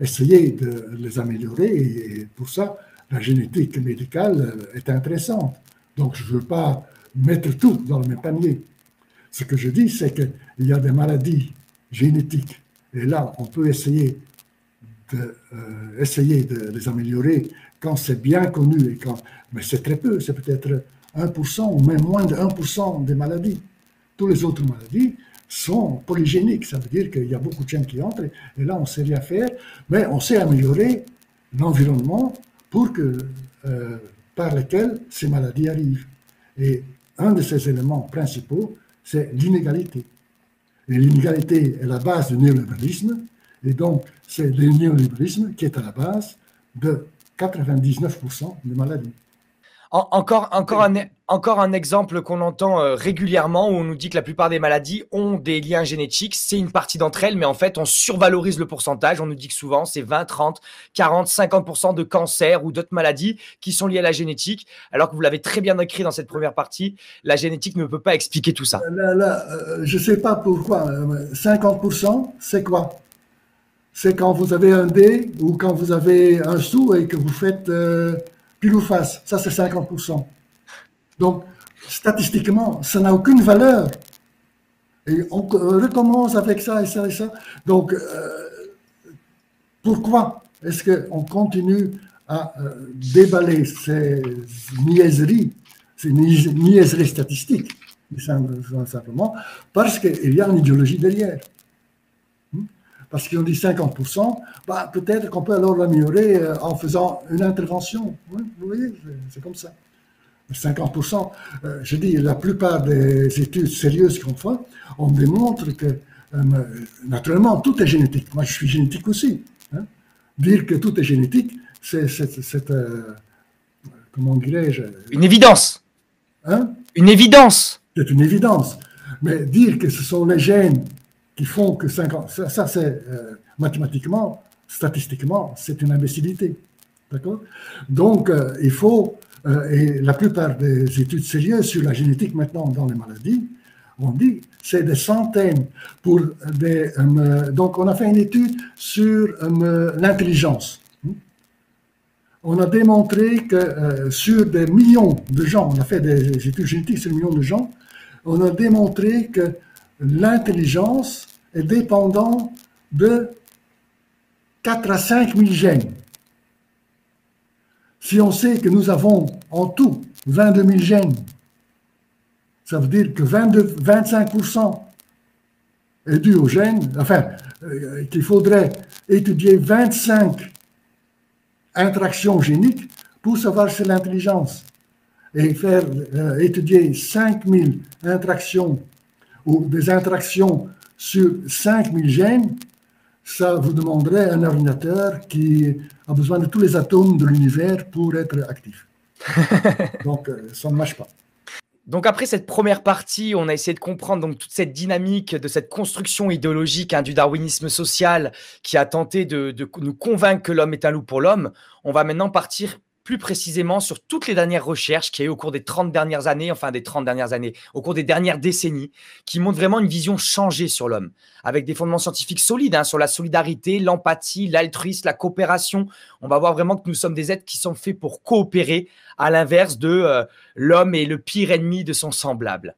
essayer de les améliorer, et pour ça, la génétique médicale est intéressante. Donc, je ne veux pas mettre tout dans le même panier. Ce que je dis, c'est qu'il y a des maladies génétiques, et là, on peut essayer de les améliorer quand c'est bien connu, et quand... mais c'est très peu, c'est peut-être 1% ou même moins de 1% des maladies. Tous les autres maladies sont polygéniques, ça veut dire qu'il y a beaucoup de gènes qui entrent, et là on ne sait rien faire, mais on sait améliorer l'environnement pour que, par lequel ces maladies arrivent. Et un de ces éléments principaux, c'est l'inégalité. Et l'inégalité est la base du néolibéralisme. Et donc, c'est le néolibéralisme qui est à la base de 99% des maladies. Encore un exemple qu'on entend régulièrement, où on nous dit que la plupart des maladies ont des liens génétiques. C'est une partie d'entre elles, mais en fait, on survalorise le pourcentage. On nous dit que souvent, c'est 20, 30, 40, 50% de cancers ou d'autres maladies qui sont liées à la génétique. Alors que vous l'avez très bien écrit dans cette première partie, la génétique ne peut pas expliquer tout ça. Je ne sais pas pourquoi. 50%, c'est quoi? C'est quand vous avez un dé ou quand vous avez un sou et que vous faites pile ou face. Ça, c'est 50%. Donc, statistiquement, ça n'a aucune valeur. Et on recommence avec ça et ça et ça. Donc, pourquoi est-ce qu'on continue à déballer ces niaiseries statistiques? Simplement parce qu'il y a une idéologie derrière. Parce qu'on dit 50%, bah, peut-être qu'on peut alors l'améliorer en faisant une intervention. Vous voyez, c'est comme ça. 50%, je dis, la plupart des études sérieuses qu'on fait, on démontre que, naturellement, tout est génétique. Moi, je suis génétique aussi. Hein. Dire que tout est génétique, c'est comment dirais-je? Une évidence. Hein? Une évidence. C'est une évidence. Mais dire que ce sont les gènes qui font que 50... Ça c'est mathématiquement, statistiquement, c'est une imbécilité. D'accord? Donc, il faut... et la plupart des études sérieuses sur la génétique maintenant dans les maladies, on dit c'est des centaines pour des... donc, on a fait une étude sur l'intelligence. on a démontré que sur des millions de gens, on a fait des études génétiques sur des millions de gens, on a démontré que l'intelligence est dépendante de 4 à 5 000 gènes. Si on sait que nous avons en tout 22 000 gènes, ça veut dire que 25% est dû aux gènes, enfin, qu'il faudrait étudier 25 interactions géniques pour savoir si l'intelligence et faire étudier 5000 interactions ou des interactions sur 5000 gènes, ça vous demanderait un ordinateur qui a besoin de tous les atomes de l'univers pour être actif. Donc, ça ne marche pas. Donc après cette première partie, on a essayé de comprendre donc toute cette dynamique de cette construction idéologique du darwinisme social qui a tenté de nous convaincre que l'homme est un loup pour l'homme. On va maintenant partir plus précisément sur toutes les dernières recherches qu'il y a eu au cours des 30 dernières années, enfin des 30 dernières années, au cours des dernières décennies, qui montrent vraiment une vision changée sur l'homme, avec des fondements scientifiques solides sur la solidarité, l'empathie, l'altruisme, la coopération. On va voir vraiment que nous sommes des êtres qui sont faits pour coopérer, à l'inverse de l'homme est le pire ennemi de son semblable.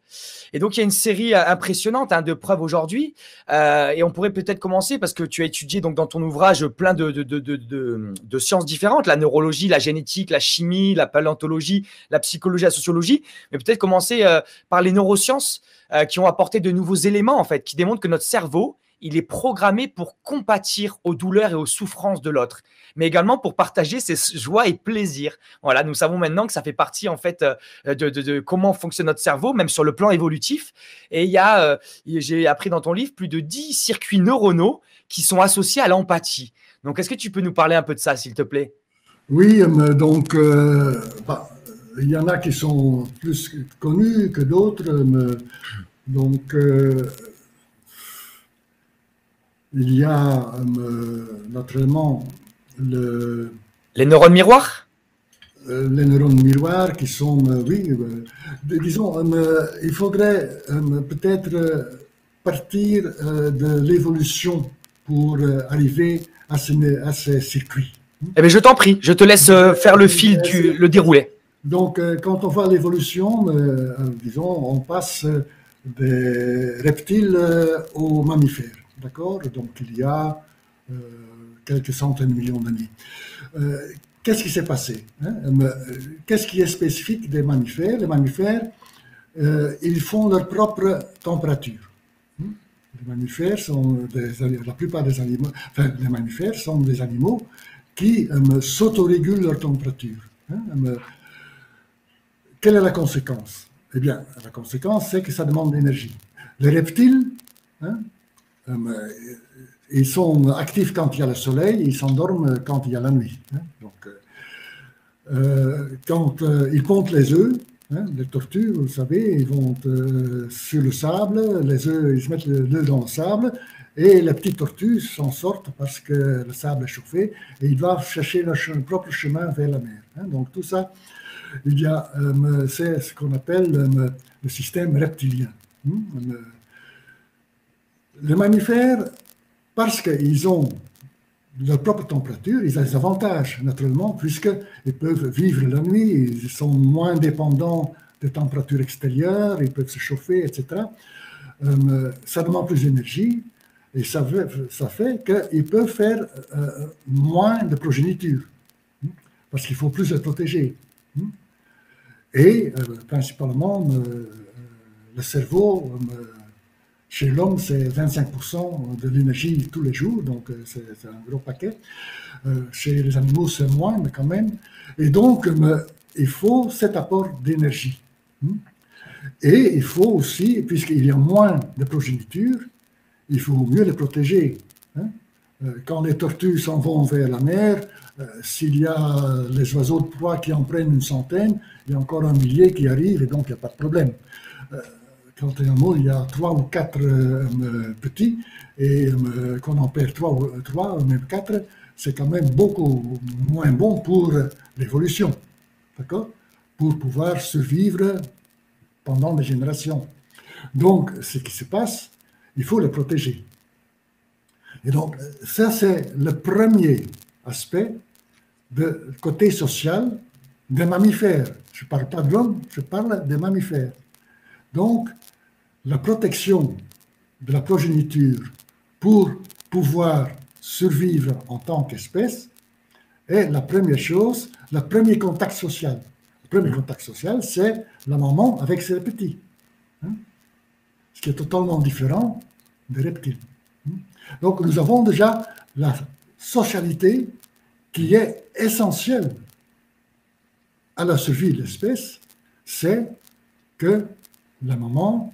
Et donc, il y a une série impressionnante de preuves aujourd'hui. Et on pourrait peut-être commencer, parce que tu as étudié donc, dans ton ouvrage plein de sciences différentes, la neurologie, la génétique, la chimie, la paléontologie, la psychologie, la sociologie. Mais peut-être commencer par les neurosciences qui ont apporté de nouveaux éléments, en fait, qui démontrent que notre cerveau, il est programmé pour compatir aux douleurs et aux souffrances de l'autre, mais également pour partager ses joies et plaisirs. Voilà, nous savons maintenant que ça fait partie en fait de comment fonctionne notre cerveau, même sur le plan évolutif. Et il y a, j'ai appris dans ton livre, plus de 10 circuits neuronaux qui sont associés à l'empathie. Donc, est-ce que tu peux nous parler un peu de ça, s'il te plaît? Oui, donc, il y en a qui sont plus connus que d'autres. Donc, il y a naturellement les neurones miroirs. Les neurones miroirs qui sont, oui, disons, il faudrait peut-être partir de l'évolution pour arriver à ces circuits. Eh bien, je t'en prie, je te laisse faire le fil, le déroulé. Donc, quand on voit l'évolution, disons, on passe des reptiles aux mammifères. D'accord, donc il y a quelques centaines de millions d'années. Qu'est-ce qui s'est passé Qu'est-ce qui est spécifique des mammifères? Les mammifères, ils font leur propre température. Les mammifères sont la plupart des animaux, enfin, les mammifères sont des animaux qui s'autorégulent leur température. Quelle est la conséquence? Eh bien, la conséquence, c'est que ça demande de l'énergie. Les reptiles, ils sont actifs quand il y a le soleil, ils s'endorment quand il y a la nuit. Donc, quand ils pontent les œufs, les tortues, vous savez, ils vont sur le sable, les œufs, ils se mettent l'œuf dans le sable, et les petites tortues s'en sortent parce que le sable est chauffé, et ils doivent chercher leur propre chemin vers la mer. Donc tout ça, c'est ce qu'on appelle le système reptilien. Les mammifères, parce qu'ils ont leur propre température, ils ont des avantages, naturellement, puisqu'ils peuvent vivre la nuit, ils sont moins dépendants des températures extérieures, ils peuvent se chauffer, etc. Ça demande plus d'énergie et ça fait qu'ils peuvent faire moins de progéniture, parce qu'il faut plus les protéger. Et principalement, le cerveau... Chez l'homme, c'est 25% de l'énergie tous les jours, donc c'est un gros paquet. Chez les animaux, c'est moins, mais quand même. Et donc, il faut cet apport d'énergie. Et il faut aussi, puisqu'il y a moins de progéniture, il faut mieux les protéger. Quand les tortues s'en vont vers la mer, s'il y a les oiseaux de proie qui en prennent une centaine, il y a encore un millier qui arrive, et donc il n'y a pas de problème. Quand il y a 3 ou 4 petits, et qu'on en perd 3 ou même 4, c'est quand même beaucoup moins bon pour l'évolution, d'accord? Pour pouvoir survivre pendant des générations. Donc, ce qui se passe, il faut les protéger. Et donc, ça, c'est le premier aspect du côté social des mammifères. Je ne parle pas d'hommes, je parle des mammifères. Donc, la protection de la progéniture pour pouvoir survivre en tant qu'espèce est la première chose, le premier contact social. Le premier contact social, c'est la maman avec ses petits. Ce qui est totalement différent des reptiles. Donc, nous avons déjà la socialité qui est essentielle à la survie de l'espèce, c'est que la maman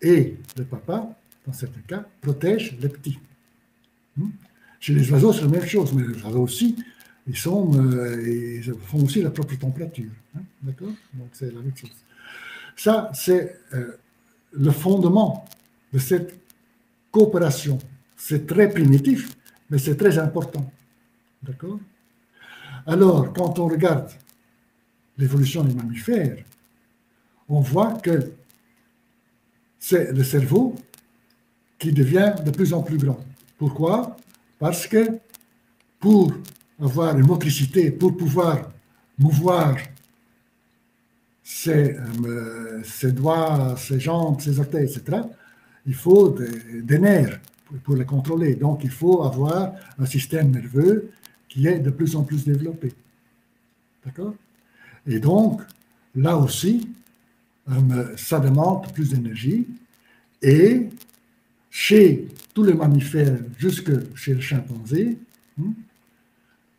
et le papa, dans certains cas, protègent les petits. Chez les oiseaux, c'est la même chose, mais les oiseaux aussi, ils font aussi la propre température. D'accord? Donc, c'est la même chose. Ça, c'est le fondement de cette coopération. C'est très primitif, mais c'est très important. D'accord? Alors, quand on regarde l'évolution des mammifères, on voit que c'est le cerveau qui devient de plus en plus grand. Pourquoi? Parce que pour avoir une motricité, pour pouvoir mouvoir ses doigts, ses jambes, ses orteils, etc., il faut des nerfs pour les contrôler. Donc, il faut avoir un système nerveux qui est de plus en plus développé. D'accord? Et donc, là aussi, ça demande plus d'énergie. Et chez tous les mammifères, jusque chez le chimpanzé,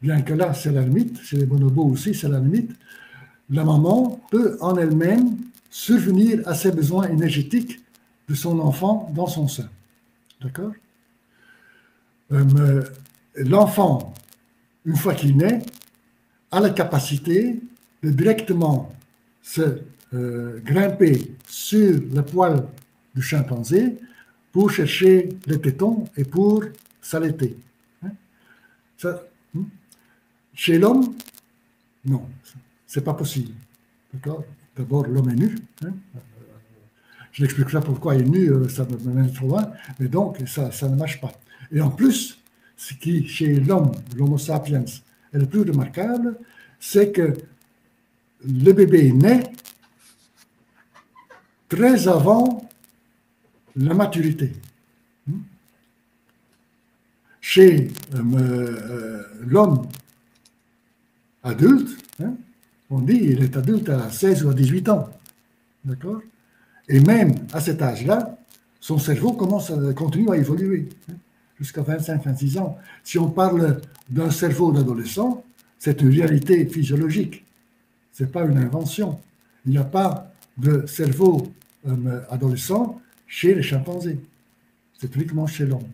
bien que là, c'est la limite, chez les bonobos aussi, c'est la limite, la maman peut en elle-même survenir à ses besoins énergétiques de son enfant dans son sein. D'accord? L'enfant, une fois qu'il naît, a la capacité de directement se grimper sur le poil du chimpanzé pour chercher les tétons et pour s'allaiter. Hein? Ça, chez l'homme, non, c'est pas possible. D'accord? D'abord, l'homme est nu. Hein? Je n'expliquerai pas pourquoi il est nu, ça me mène trop loin, mais donc ça ne marche pas. Et en plus, ce qui, chez l'homme, l'homo sapiens, est le plus remarquable, c'est que le bébé naît très avant la maturité. Chez l'homme adulte, hein, on dit qu'il est adulte à 16 ou à 18 ans. D'accord? Et même à cet âge-là, son cerveau continue à évoluer, hein, jusqu'à 25-26 ans. Si on parle d'un cerveau d'adolescent, c'est une réalité physiologique. Ce n'est pas une invention. Il n'y a pas de cerveau adolescent chez les chimpanzés. C'est uniquement chez l'homme.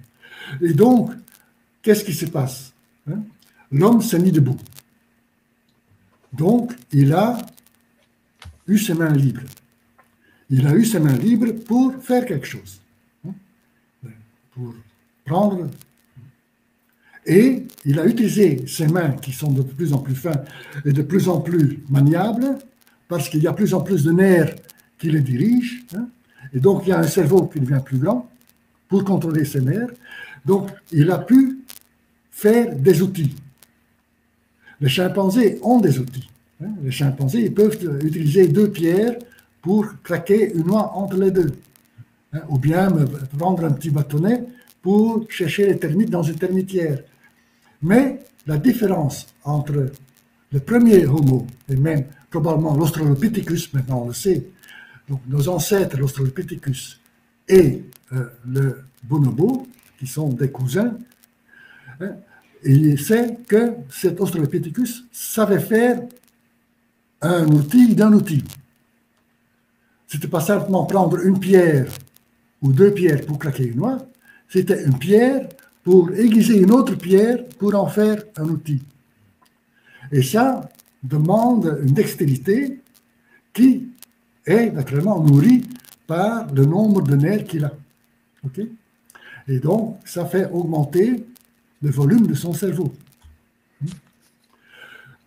Et donc, qu'est-ce qui se passe? Hein? L'homme s'est mis debout. Donc, il a eu ses mains libres. Il a eu ses mains libres pour faire quelque chose. Hein? Pour prendre. Et il a utilisé ses mains qui sont de plus en plus fines et de plus en plus maniables parce qu'il y a de plus en plus de nerfs qui les dirigent. Hein? Et donc, il y a un cerveau qui devient plus grand pour contrôler ses nerfs. Donc, il a pu faire des outils. Les chimpanzés ont des outils. Hein? Les chimpanzés, ils peuvent utiliser deux pierres pour craquer une noix entre les deux. Hein? Ou bien prendre un petit bâtonnet pour chercher les termites dans une termitière. Mais la différence entre le premier homo, et même probablement l'Australopithecus, maintenant on le sait, donc nos ancêtres, l'Australopithecus et le bonobo, qui sont des cousins, hein, et c'est que cet Australopithecus savait faire un outil d'un outil. C'était pas simplement prendre une pierre ou deux pierres pour craquer une noix, c'était une pierre pour aiguiser une autre pierre pour en faire un outil. Et ça demande une dextérité qui est naturellement nourrie par le nombre de nerfs qu'il a. Okay? Et donc, ça fait augmenter le volume de son cerveau.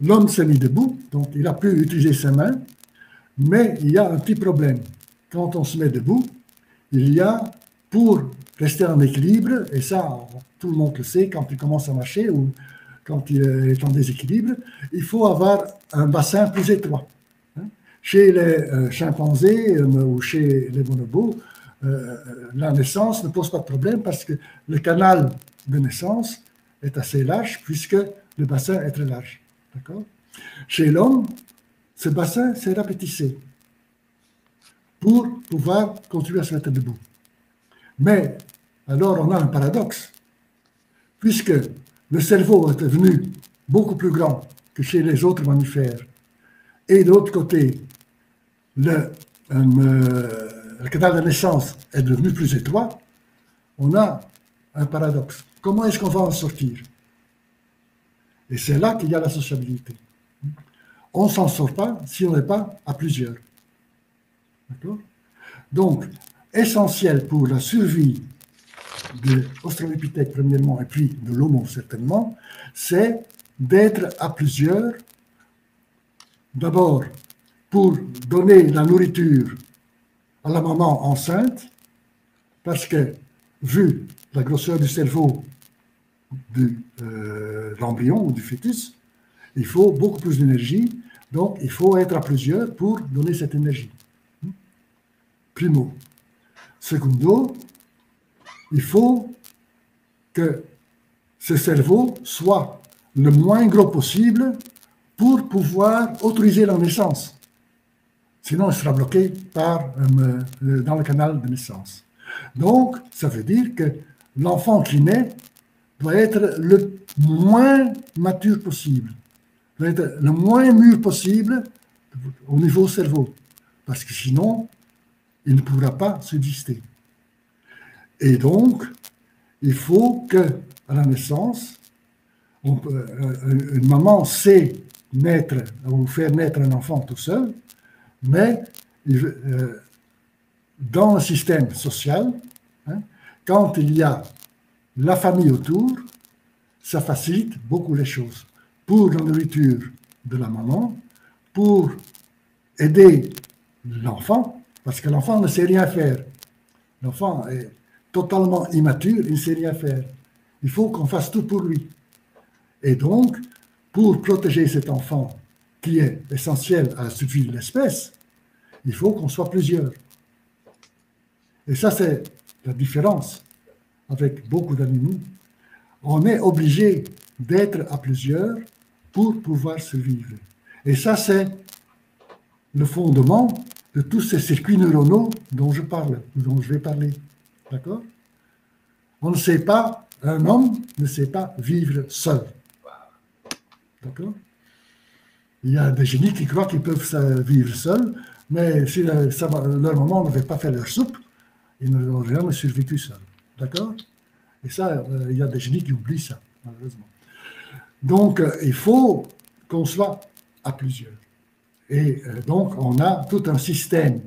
L'homme s'est mis debout, donc il a pu utiliser ses mains, mais il y a un petit problème. Quand on se met debout, il y a, pour rester en équilibre, et ça, tout le monde le sait, quand il commence à marcher ou quand il est en déséquilibre, il faut avoir un bassin plus étroit. Chez les chimpanzés ou chez les bonobos, la naissance ne pose pas de problème parce que le canal de naissance est assez large puisque le bassin est très large. Chez l'homme, ce bassin s'est rapetissé pour pouvoir continuer à se mettre debout. Mais alors on a un paradoxe, puisque le cerveau est devenu beaucoup plus grand que chez les autres mammifères, et de l'autre côté, le canal de naissance est devenu plus étroit, on a un paradoxe. Comment est-ce qu'on va en sortir? Et c'est là qu'il y a la sociabilité. On ne s'en sort pas si on n'est pas à plusieurs. D'accord? Donc, essentiel pour la survie de l'australopithèque premièrement et puis de l'homo certainement, c'est d'être à plusieurs, d'abord pour donner la nourriture à la maman enceinte, parce que vu la grosseur du cerveau de l'embryon ou du fœtus, il faut beaucoup plus d'énergie, donc il faut être à plusieurs pour donner cette énergie. Primo. Secondo, il faut que ce cerveau soit le moins gros possible pour pouvoir autoriser la naissance. Sinon, il sera bloqué par, dans le canal de naissance. Donc, ça veut dire que l'enfant qui naît doit être le moins mature possible, doit être le moins mûr possible au niveau cerveau, parce que sinon, il ne pourra pas subsister. Et donc, il faut que, à la naissance, une maman sait naître ou faire naître un enfant tout seul, mais dans le système social, hein, quand il y a la famille autour, ça facilite beaucoup les choses. Pour la nourriture de la maman, pour aider l'enfant, parce que l'enfant ne sait rien faire. L'enfant est totalement immature, il ne sait rien faire. Il faut qu'on fasse tout pour lui. Et donc, pour protéger cet enfant qui est essentiel à la survie de l'espèce, il faut qu'on soit plusieurs. Et ça, c'est la différence avec beaucoup d'animaux. On est obligé d'être à plusieurs pour pouvoir survivre. Et ça, c'est le fondement de tous ces circuits neuronaux dont je parle, dont je vais parler. D'accord? On ne sait pas, un homme ne sait pas vivre seul. D'accord? Il y a des génies qui croient qu'ils peuvent vivre seuls, mais si leur maman ne veut pas faire leur soupe, ils n'auront jamais survécu seuls. D'accord? Et ça, il y a des génies qui oublient ça, malheureusement. Donc, il faut qu'on soit à plusieurs. Et donc, on a tout un système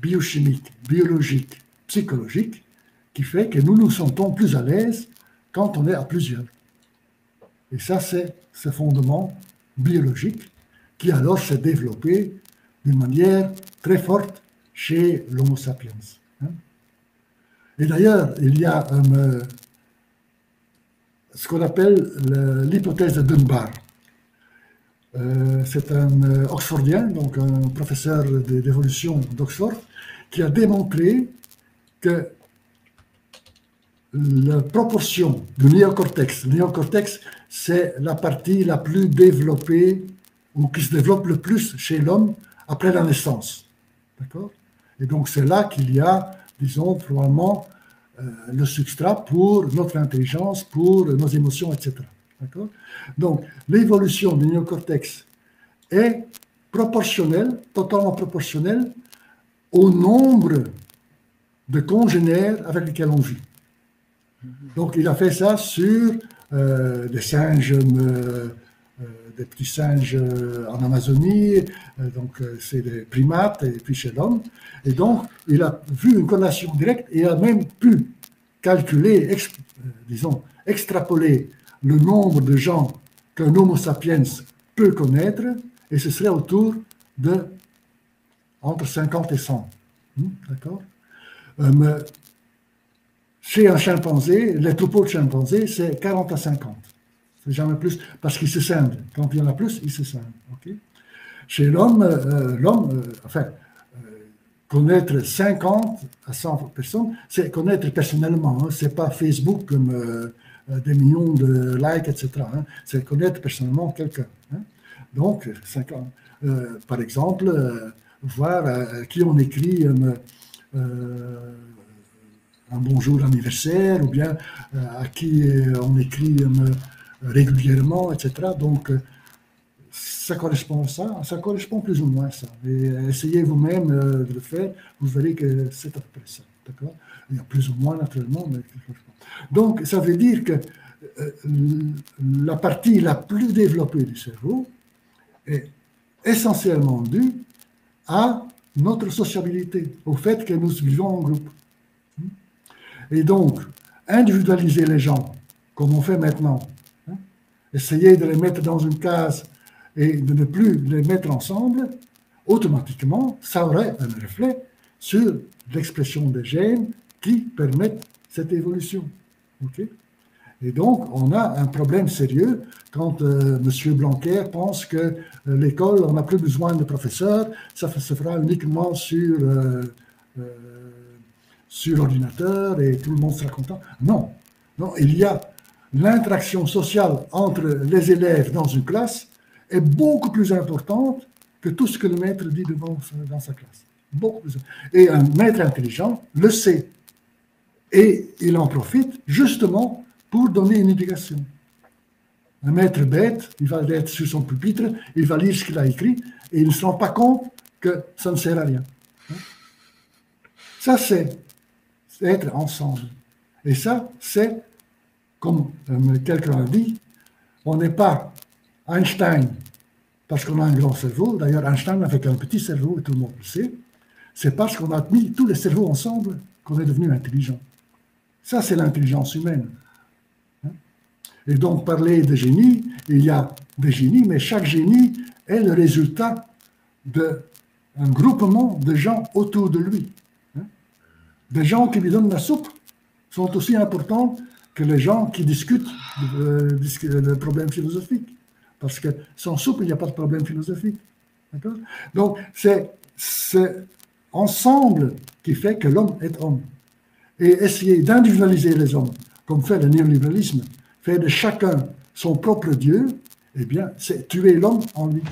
biochimique, biologique, psychologique, qui fait que nous nous sentons plus à l'aise quand on est à plusieurs. Et ça, c'est ce fondement biologique qui alors s'est développé d'une manière très forte chez l'Homo sapiens. Et d'ailleurs, il y a ce qu'on appelle l'hypothèse de Dunbar. C'est un Oxfordien, donc un professeur d'évolution d'Oxford, qui a démontré que la proportion du néocortex, c'est la partie la plus développée ou qui se développe le plus chez l'homme après la naissance. D'accord? Et donc c'est là qu'il y a, disons, probablement le substrat pour notre intelligence, pour nos émotions, etc. D'accord? Donc l'évolution du néocortex est proportionnelle, totalement proportionnelle au nombre de congénères avec lesquels on vit. Donc il a fait ça sur des singes, des petits singes en Amazonie, donc c'est des primates, et puis chez l'homme. Et donc il a vu une corrélation directe et a même pu calculer, extrapoler le nombre de gens qu'un homo sapiens peut connaître, et ce serait autour de entre 50 et 100. D'accord? Chez un chimpanzé, les troupeaux de chimpanzés, c'est 40 à 50. C'est jamais plus, parce qu'ils se scindent. Quand il y en a plus, ils se scindent. Okay? Chez l'homme, connaître 50 à 100 personnes, c'est connaître personnellement. Hein, c'est pas Facebook comme des millions de likes, etc. Hein, c'est connaître personnellement quelqu'un. Hein. Donc, 50. Par exemple, voir qui on écrit un bonjour anniversaire, ou bien à qui on écrit régulièrement, etc. Donc, ça correspond à ça, ça correspond plus ou moins à ça. Et essayez vous-même de le faire, vous verrez que c'est à peu près ça. D'accord? Il y a plus ou moins naturellement, mais donc, ça veut dire que la partie la plus développée du cerveau est essentiellement due à notre sociabilité, au fait que nous vivons en groupe. Et donc, individualiser les gens, comme on fait maintenant, hein, essayer de les mettre dans une case et de ne plus les mettre ensemble, automatiquement, ça aurait un reflet sur l'expression des gènes qui permettent cette évolution. Okay? Et donc, on a un problème sérieux quand M. Blanquer pense que l'école, on n'a plus besoin de professeurs, ça se fera uniquement sur... sur l'ordinateur et tout le monde sera content. Non, non, il y a l'interaction sociale entre les élèves dans une classe est beaucoup plus importante que tout ce que le maître dit devant dans sa classe. Beaucoup plus. Et un maître intelligent le sait et il en profite justement pour donner une éducation. Un maître bête, il va être sur son pupitre, il va lire ce qu'il a écrit et il ne se rend pas compte que ça ne sert à rien. Ça, c'est être ensemble. Et ça, c'est, comme quelqu'un a dit, on n'est pas Einstein parce qu'on a un grand cerveau. D'ailleurs, Einstein n'avait qu'un petit cerveau, et tout le monde le sait. C'est parce qu'on a mis tous les cerveaux ensemble qu'on est devenu intelligent. Ça, c'est l'intelligence humaine. Et donc, parler de génie, il y a des génies, mais chaque génie est le résultat d'un groupement de gens autour de lui. Des gens qui lui donnent la soupe sont aussi importants que les gens qui discutent de problèmes philosophiques. Parce que sans soupe, il n'y a pas de problème philosophique. Donc, c'est cet ensemble qui fait que l'homme est homme. Et essayer d'individualiser les hommes, comme fait le néolibéralisme, faire de chacun son propre Dieu, eh bien, c'est tuer l'homme en lui.